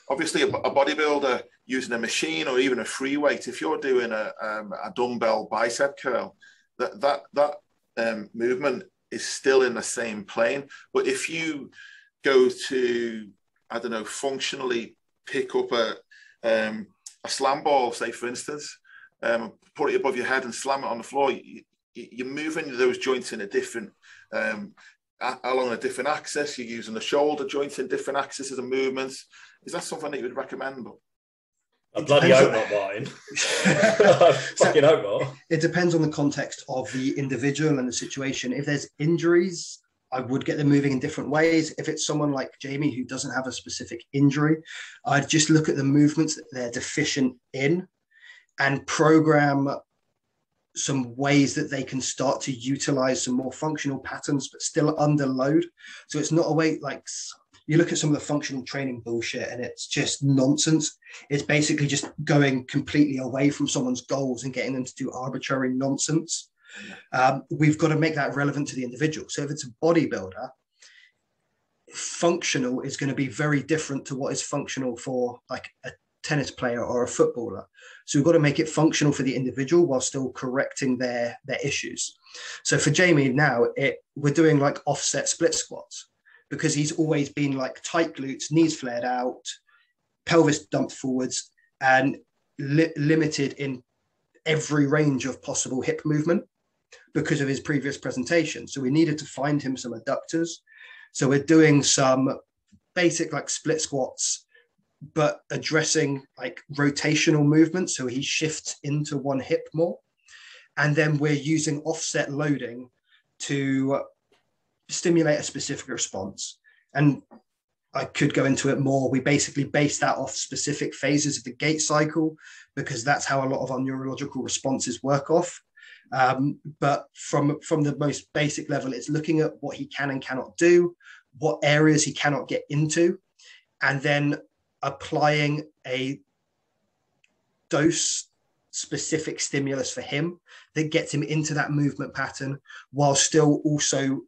obviously a, a bodybuilder using a machine or even a free weight, if you're doing a, um, a dumbbell bicep curl, that, that, that um, movement is still in the same plane. But if you go to, I don't know, functionally pick up a, um, a slam ball, say for instance, um, put it above your head and slam it on the floor, you, you're moving those joints in a different, um, a along a different axis. You're using the shoulder joints in different axes of movements. Is that something that you would recommend? I bloody hope not, Martin. I fucking hope not. It depends on the context of the individual and the situation. If there's injuries, I would get them moving in different ways. If it's someone like Jamie who doesn't have a specific injury, I'd just look at the movements that they're deficient in and program some ways that they can start to utilize some more functional patterns, but still under load. So it's not a way like you look at some of the functional training bullshit and it's just nonsense. It's basically just going completely away from someone's goals and getting them to do arbitrary nonsense. Um, we've got to make that relevant to the individual. So if it's a bodybuilder, functional is going to be very different to what is functional for like a tennis player or a footballer. So we've got to make it functional for the individual while still correcting their, their issues. So for Jamie now, it, we're doing like offset split squats because he's always been like tight glutes, knees flared out, pelvis dumped forwards, and li limited in every range of possible hip movement because of his previous presentation. So we needed to find him some adductors. So we're doing some basic like split squats, but addressing like rotational movement. So he shifts into one hip more. And then we're using offset loading to stimulate a specific response. And I could go into it more. We basically base that off specific phases of the gait cycle because that's how a lot of our neurological responses work off. Um, but from, from the most basic level, it's looking at what he can and cannot do, what areas he cannot get into, and then applying a dose specific stimulus for him that gets him into that movement pattern while still also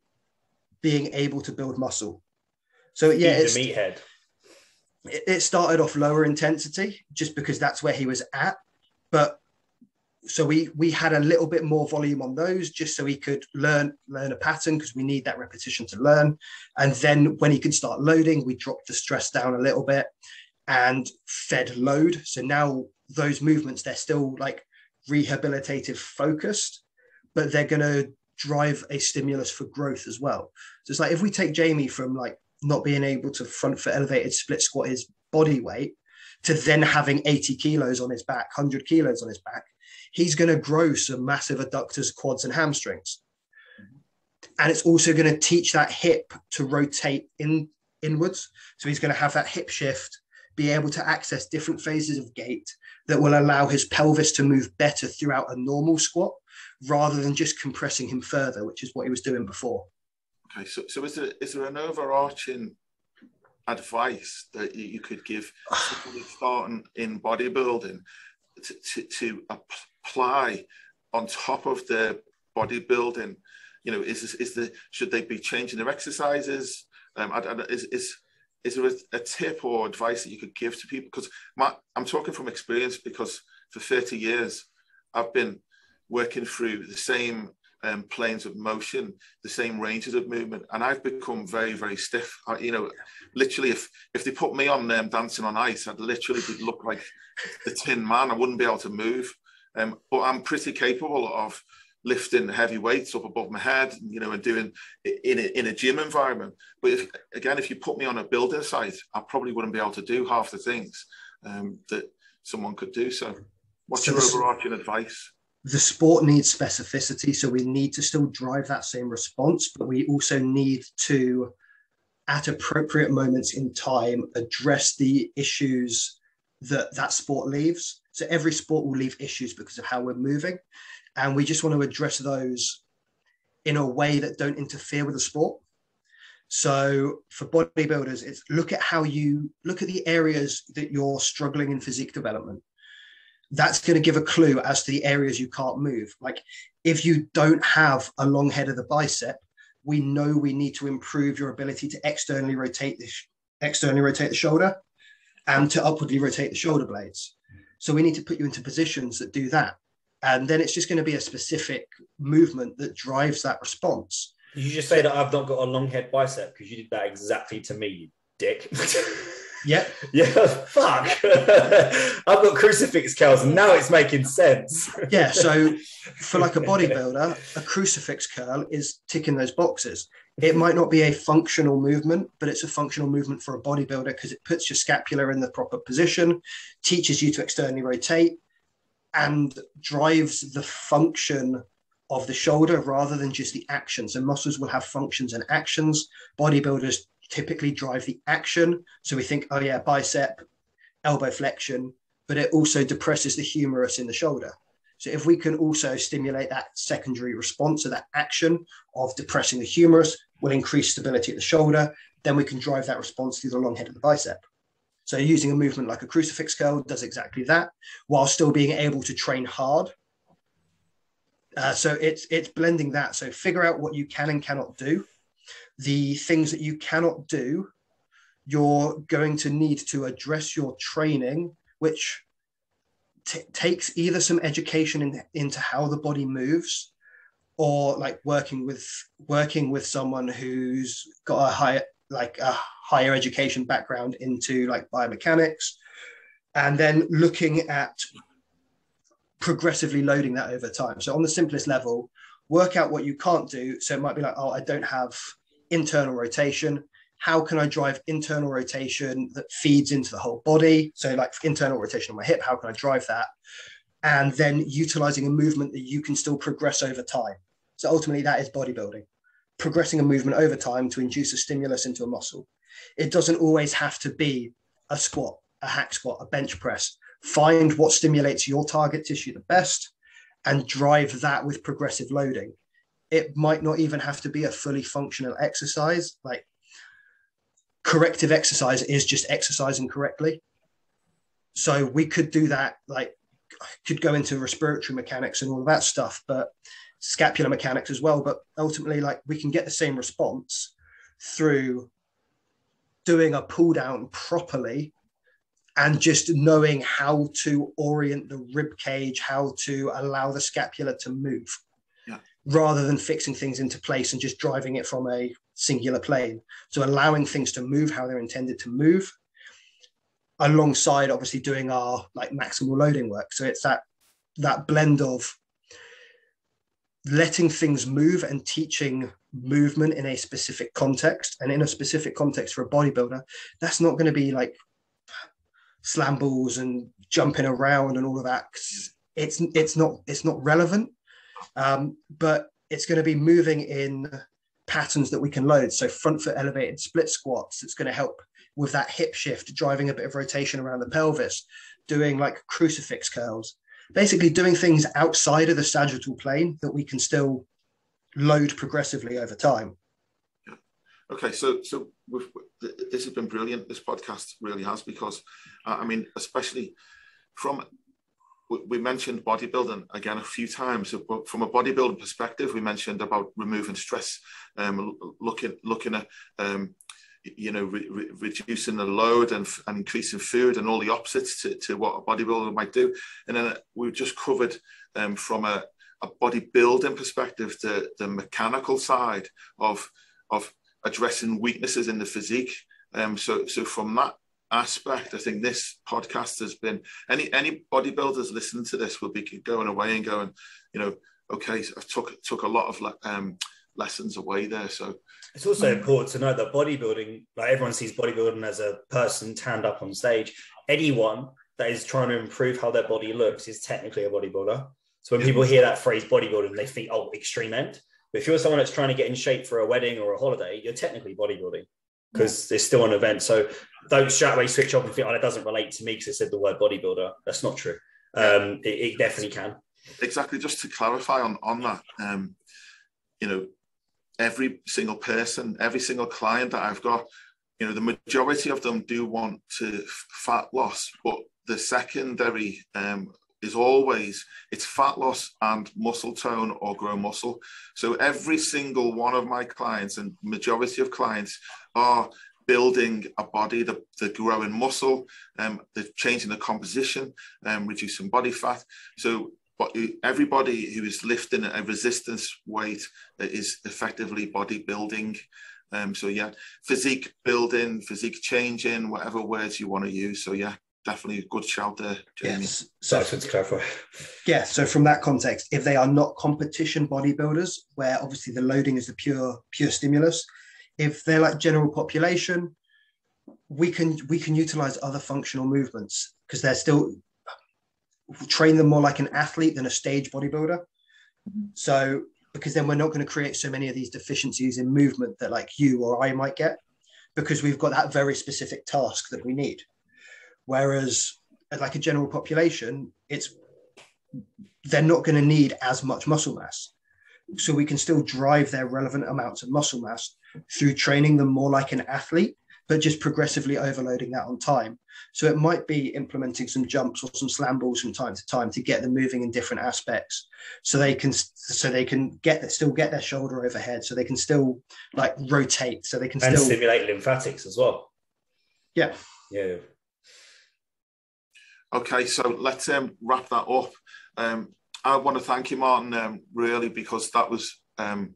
being able to build muscle. So yeah, it's, meathead. It, it started off lower intensity just because that's where he was at. But so we, we had a little bit more volume on those just so he could learn, learn a pattern because we need that repetition to learn. And then when he could start loading, we dropped the stress down a little bit and fed load. So now those movements, they're still like rehabilitative focused, but they're going to drive a stimulus for growth as well. So it's like if we take Jamie from like not being able to front foot elevated split squat his body weight to then having eighty kilos on his back, one hundred kilos on his back, he's going to grow some massive adductors, quads and hamstrings. And it's also going to teach that hip to rotate in inwards. So he's going to have that hip shift, be able to access different phases of gait that will allow his pelvis to move better throughout a normal squat rather than just compressing him further, which is what he was doing before. Okay, so, so is there is there an overarching advice that you could give people starting in bodybuilding to, to, to apply on top of their bodybuilding? You know, is is the should they be changing their exercises? Um, I, I, is is is there a, a tip or advice that you could give to people? Because my, I'm talking from experience because for thirty years I've been working through the same Um, planes of motion, the same ranges of movement, and I've become very, very stiff. I, you know, literally, if if they put me on um, Dancing on Ice, I'd literally look like the Tin Man. I wouldn't be able to move. Um, but I'm pretty capable of lifting heavy weights up above my head, you know, and doing it in a, in a gym environment. But if, again, if you put me on a building site, I probably wouldn't be able to do half the things um, that someone could do. So, what's your overarching advice? The sport needs specificity, so we need to still drive that same response, but we also need to, at appropriate moments in time, address the issues that that sport leaves. So every sport will leave issues because of how we're moving, and we just want to address those in a way that don't interfere with the sport. So for bodybuilders, it's look at how you look at the areas that you're struggling in physique development. That's going to give a clue as to the areas you can't move. Like if you don't have a long head of the bicep, we know we need to improve your ability to externally rotate the externally rotate the shoulder and to upwardly rotate the shoulder blades. So we need to put you into positions that do that. And then it's just going to be a specific movement that drives that response. You just say that I've not got a long head bicep because you did that exactly to me, you dick. Yeah. Yeah. Fuck. I've got crucifix curls. Now it's making sense. Yeah. So for like a bodybuilder, a crucifix curl is ticking those boxes. It might not be a functional movement, but it's a functional movement for a bodybuilder because it puts your scapula in the proper position, teaches you to externally rotate, and drives the function of the shoulder rather than just the action. So muscles will have functions and actions. Bodybuilders typically drive the action. So we think, oh yeah, bicep, elbow flexion, but it also depresses the humerus in the shoulder. So if we can also stimulate that secondary response to that action of depressing the humerus, will increase stability at the shoulder, then we can drive that response through the long head of the bicep. So using a movement like a crucifix curl does exactly that, while still being able to train hard. Uh, so it's, it's blending that. So figure out what you can and cannot do. The things that you cannot do, you're going to need to address your training, which t takes either some education in, into how the body moves, or like working with working with someone who's got a higher like a higher education background into like biomechanics, and then looking at progressively loading that over time. So on the simplest level, work out what you can't do. So it might be like, oh, I don't have internal rotation. How can I drive internal rotation that feeds into the whole body? So like internal rotation on my hip, how can I drive that? And then utilizing a movement that you can still progress over time. So ultimately that is bodybuilding, progressing a movement over time to induce a stimulus into a muscle. It doesn't always have to be a squat, a hack squat, a bench press. Find what stimulates your target tissue the best and drive that with progressive loading. It might not even have to be a fully functional exercise. Like corrective exercise is just exercising correctly. So we could do that, like I could go into respiratory mechanics and all that stuff, but scapular mechanics as well. But ultimately, like we can get the same response through doing a pull down properly and just knowing how to orient the rib cage, how to allow the scapula to move. Yeah. Rather than fixing things into place and just driving it from a singular plane. So allowing things to move how they're intended to move, alongside obviously doing our like maximal loading work. So it's that, that blend of letting things move and teaching movement in a specific context. And in a specific context for a bodybuilder, that's not going to be like slam balls and jumping around and all of that. It's, it's not, it's not relevant. Um, but it's going to be moving in patterns that we can load. So front foot elevated split squats, it's going to help with that hip shift, driving a bit of rotation around the pelvis, doing like crucifix curls, basically doing things outside of the sagittal plane that we can still load progressively over time. Yeah. Okay. So, so we've, this has been brilliant. This podcast really has, because uh, I mean, especially from we mentioned bodybuilding again a few times, but from a bodybuilding perspective, we mentioned about removing stress, um, looking looking at um, you know re re reducing the load and, and increasing food and all the opposites to, to what a bodybuilder might do. And then we've just covered um, from a, a bodybuilding perspective the the mechanical side of of addressing weaknesses in the physique. Um, so so from that aspect, I think this podcast has been, any any bodybuilders listening to this will be going away and going, you know, okay, so I took took a lot of le um, lessons away there. So it's also important to know that bodybuilding, like everyone sees bodybuilding as a person tanned up on stage. Anyone that is trying to improve how their body looks is technically a bodybuilder. So when people hear that phrase bodybuilding, they think, oh, extreme end. But if you're someone that's trying to get in shape for a wedding or a holiday, you're technically bodybuilding, because it's still an event. So don't straight away switch off and think, oh, that doesn't relate to me because it said the word bodybuilder. That's not true. Um, it, it definitely can. Exactly. Just to clarify on, on that, um, you know, every single person, every single client that I've got, you know, the majority of them do want to fat loss, but the secondary um, is always, it's fat loss and muscle tone or grow muscle. So every single one of my clients and majority of clients are building a body, the, the growing muscle, um, the changing the composition, um, reducing body fat. So but everybody who is lifting a resistance weight is effectively bodybuilding. Um, so yeah, physique building, physique changing, whatever words you want to use. So yeah, definitely a good shout there, Jamie. Yes. So that's what's clarify. Yeah. So from that context, if they are not competition bodybuilders, where obviously the loading is the pure pure stimulus, if they're like general population, we can we can utilize other functional movements because they're still train them more like an athlete than a stage bodybuilder. So because then we're not going to create so many of these deficiencies in movement that like you or I might get, because we've got that very specific task that we need. Whereas like a general population, it's they're not going to need as much muscle mass. So we can still drive their relevant amounts of muscle mass through training them more like an athlete, but just progressively overloading that on time. So it might be implementing some jumps or some slam balls from time to time to get them moving in different aspects, so they can so they can get still get their shoulder overhead, so they can still like rotate, so they can and still stimulate lymphatics as well. Yeah. Yeah. Okay, so let's um, wrap that up. Um, I want to thank you, Martin, um, really, because that was um,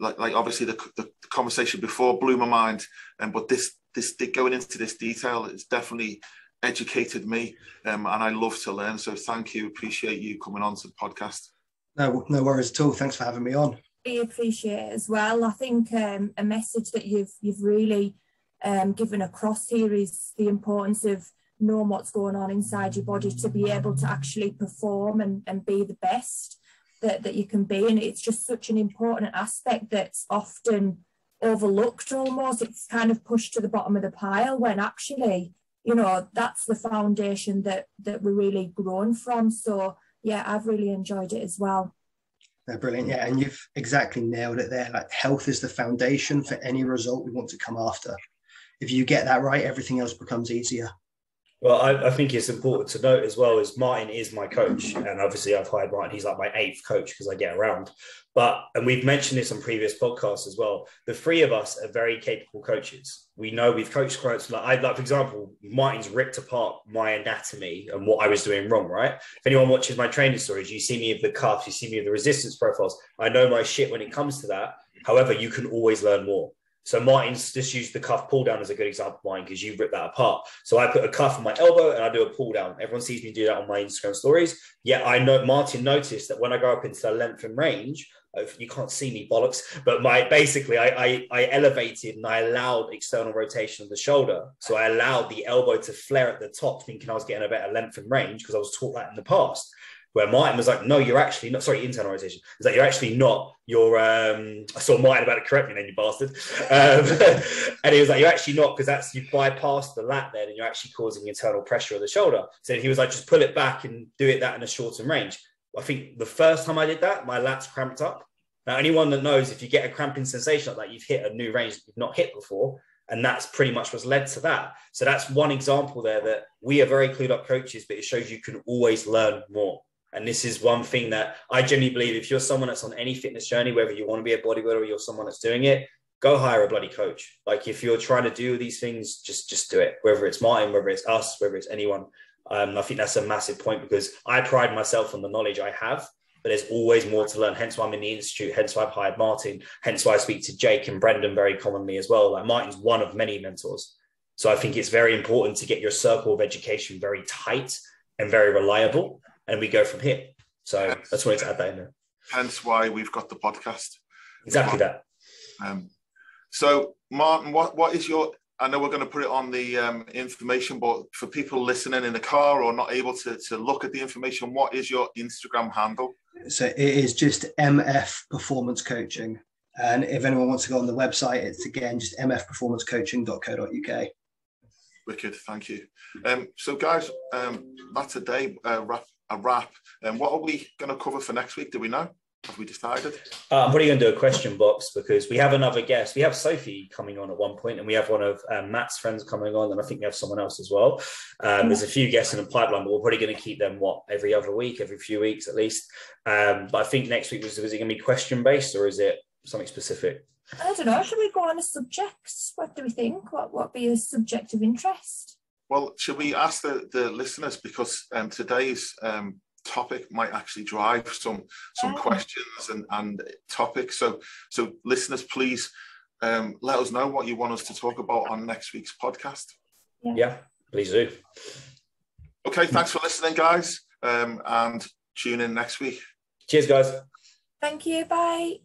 like like obviously the, the conversation before blew my mind, and um, but this. This, going into this detail, it's definitely educated me, um, and I love to learn. So thank you, appreciate you coming on to the podcast. No, no worries at all. Thanks for having me on. We appreciate it as well. I think um, a message that you've you've really um, given across here is the importance of knowing what's going on inside your body to be able to actually perform and, and be the best that, that you can be. And it's just such an important aspect that's often overlooked almost. It's kind of pushed to the bottom of the pile when actually, you know, that's the foundation that that we're really grown from. So yeah, I've really enjoyed it as well. They're brilliant. Yeah, and you've exactly nailed it there. Like health is the foundation for any result we want to come after. If you get that right, everything else becomes easier. Well, I, I think it's important to note as well is Martin is my coach, and obviously I've hired Martin. He's like my eighth coach because I get around. But, and we've mentioned this on previous podcasts as well, the three of us are very capable coaches. We know we've coached clients. Like, I, like for example, Martin's ripped apart my anatomy and what I was doing wrong, right? If anyone watches my training stories, you see me with the cuffs, you see me with the resistance profiles. I know my shit when it comes to that. However, you can always learn more. So Martin's just used the cuff pull down as a good example of mine because you ripped that apart. So I put a cuff on my elbow and I do a pull down. Everyone sees me do that on my Instagram stories. Yet I know Martin noticed that when I go up into the length and range, you can't see me bollocks, but my basically I, I, I elevated and I allowed external rotation of the shoulder. So I allowed the elbow to flare at the top thinking I was getting a better length and range because I was taught that in the past. Where Martin was like, no, you're actually not, sorry, internal rotation. It's like, you're actually not, you're, um, I saw Martin about to correct me then, you bastard. Um, and he was like, you're actually not, because that's, you bypass the lat then and you're actually causing internal pressure of the shoulder. So he was like, just pull it back and do it that in a shorter range. I think the first time I did that, my lats cramped up. Now, anyone that knows, if you get a cramping sensation like that, you've hit a new range that you've not hit before. And that's pretty much what's led to that. So that's one example there that we are very clued up coaches, but it shows you can always learn more. And this is one thing that I genuinely believe, if you're someone that's on any fitness journey, whether you want to be a bodybuilder or you're someone that's doing it, go hire a bloody coach. Like if you're trying to do these things, just, just do it. Whether it's Martin, whether it's us, whether it's anyone. Um, I think that's a massive point because I pride myself on the knowledge I have, but there's always more to learn. Hence why I'm in the Institute, hence why I've hired Martin, hence why I speak to Jake and Brendan very commonly as well. Like Martin's one of many mentors. So I think it's very important to get your circle of education very tight and very reliable. And we go from here. So hence, that's why it's at that end. Hence why we've got the podcast. Exactly that. Um, so Martin, what, what is your, I know we're going to put it on the um, information, but for people listening in the car or not able to, to look at the information, what is your Instagram handle? So it is just M F Performance Coaching. And if anyone wants to go on the website, it's again, just m f performance coaching dot co dot u k. Wicked, thank you. Um, so guys, um, that's a day uh, wrap. a wrap. And um, what are we going to cover for next week? Do we know? Have we decided? Uh, I'm probably going to do a question box because we have another guest. We have Sophie coming on at one point, and we have one of um, Matt's friends coming on, and I think we have someone else as well. Um, there's a few guests in the pipeline, but we're probably going to keep them, what, every other week, every few weeks at least. Um, but I think next week, was, was it going to be question-based, or is it something specific? I don't know. Should we go on a subject? What do we think? What would be a subject of interest? Well, should we ask the, the listeners, because um, today's... Um, topic might actually drive some some yeah. questions and and topics, so so listeners, please um let us know what you want us to talk about on next week's podcast. Yeah, yeah, please do. Okay, thanks for listening, guys, um and tune in next week. Cheers, guys. Thank you. Bye.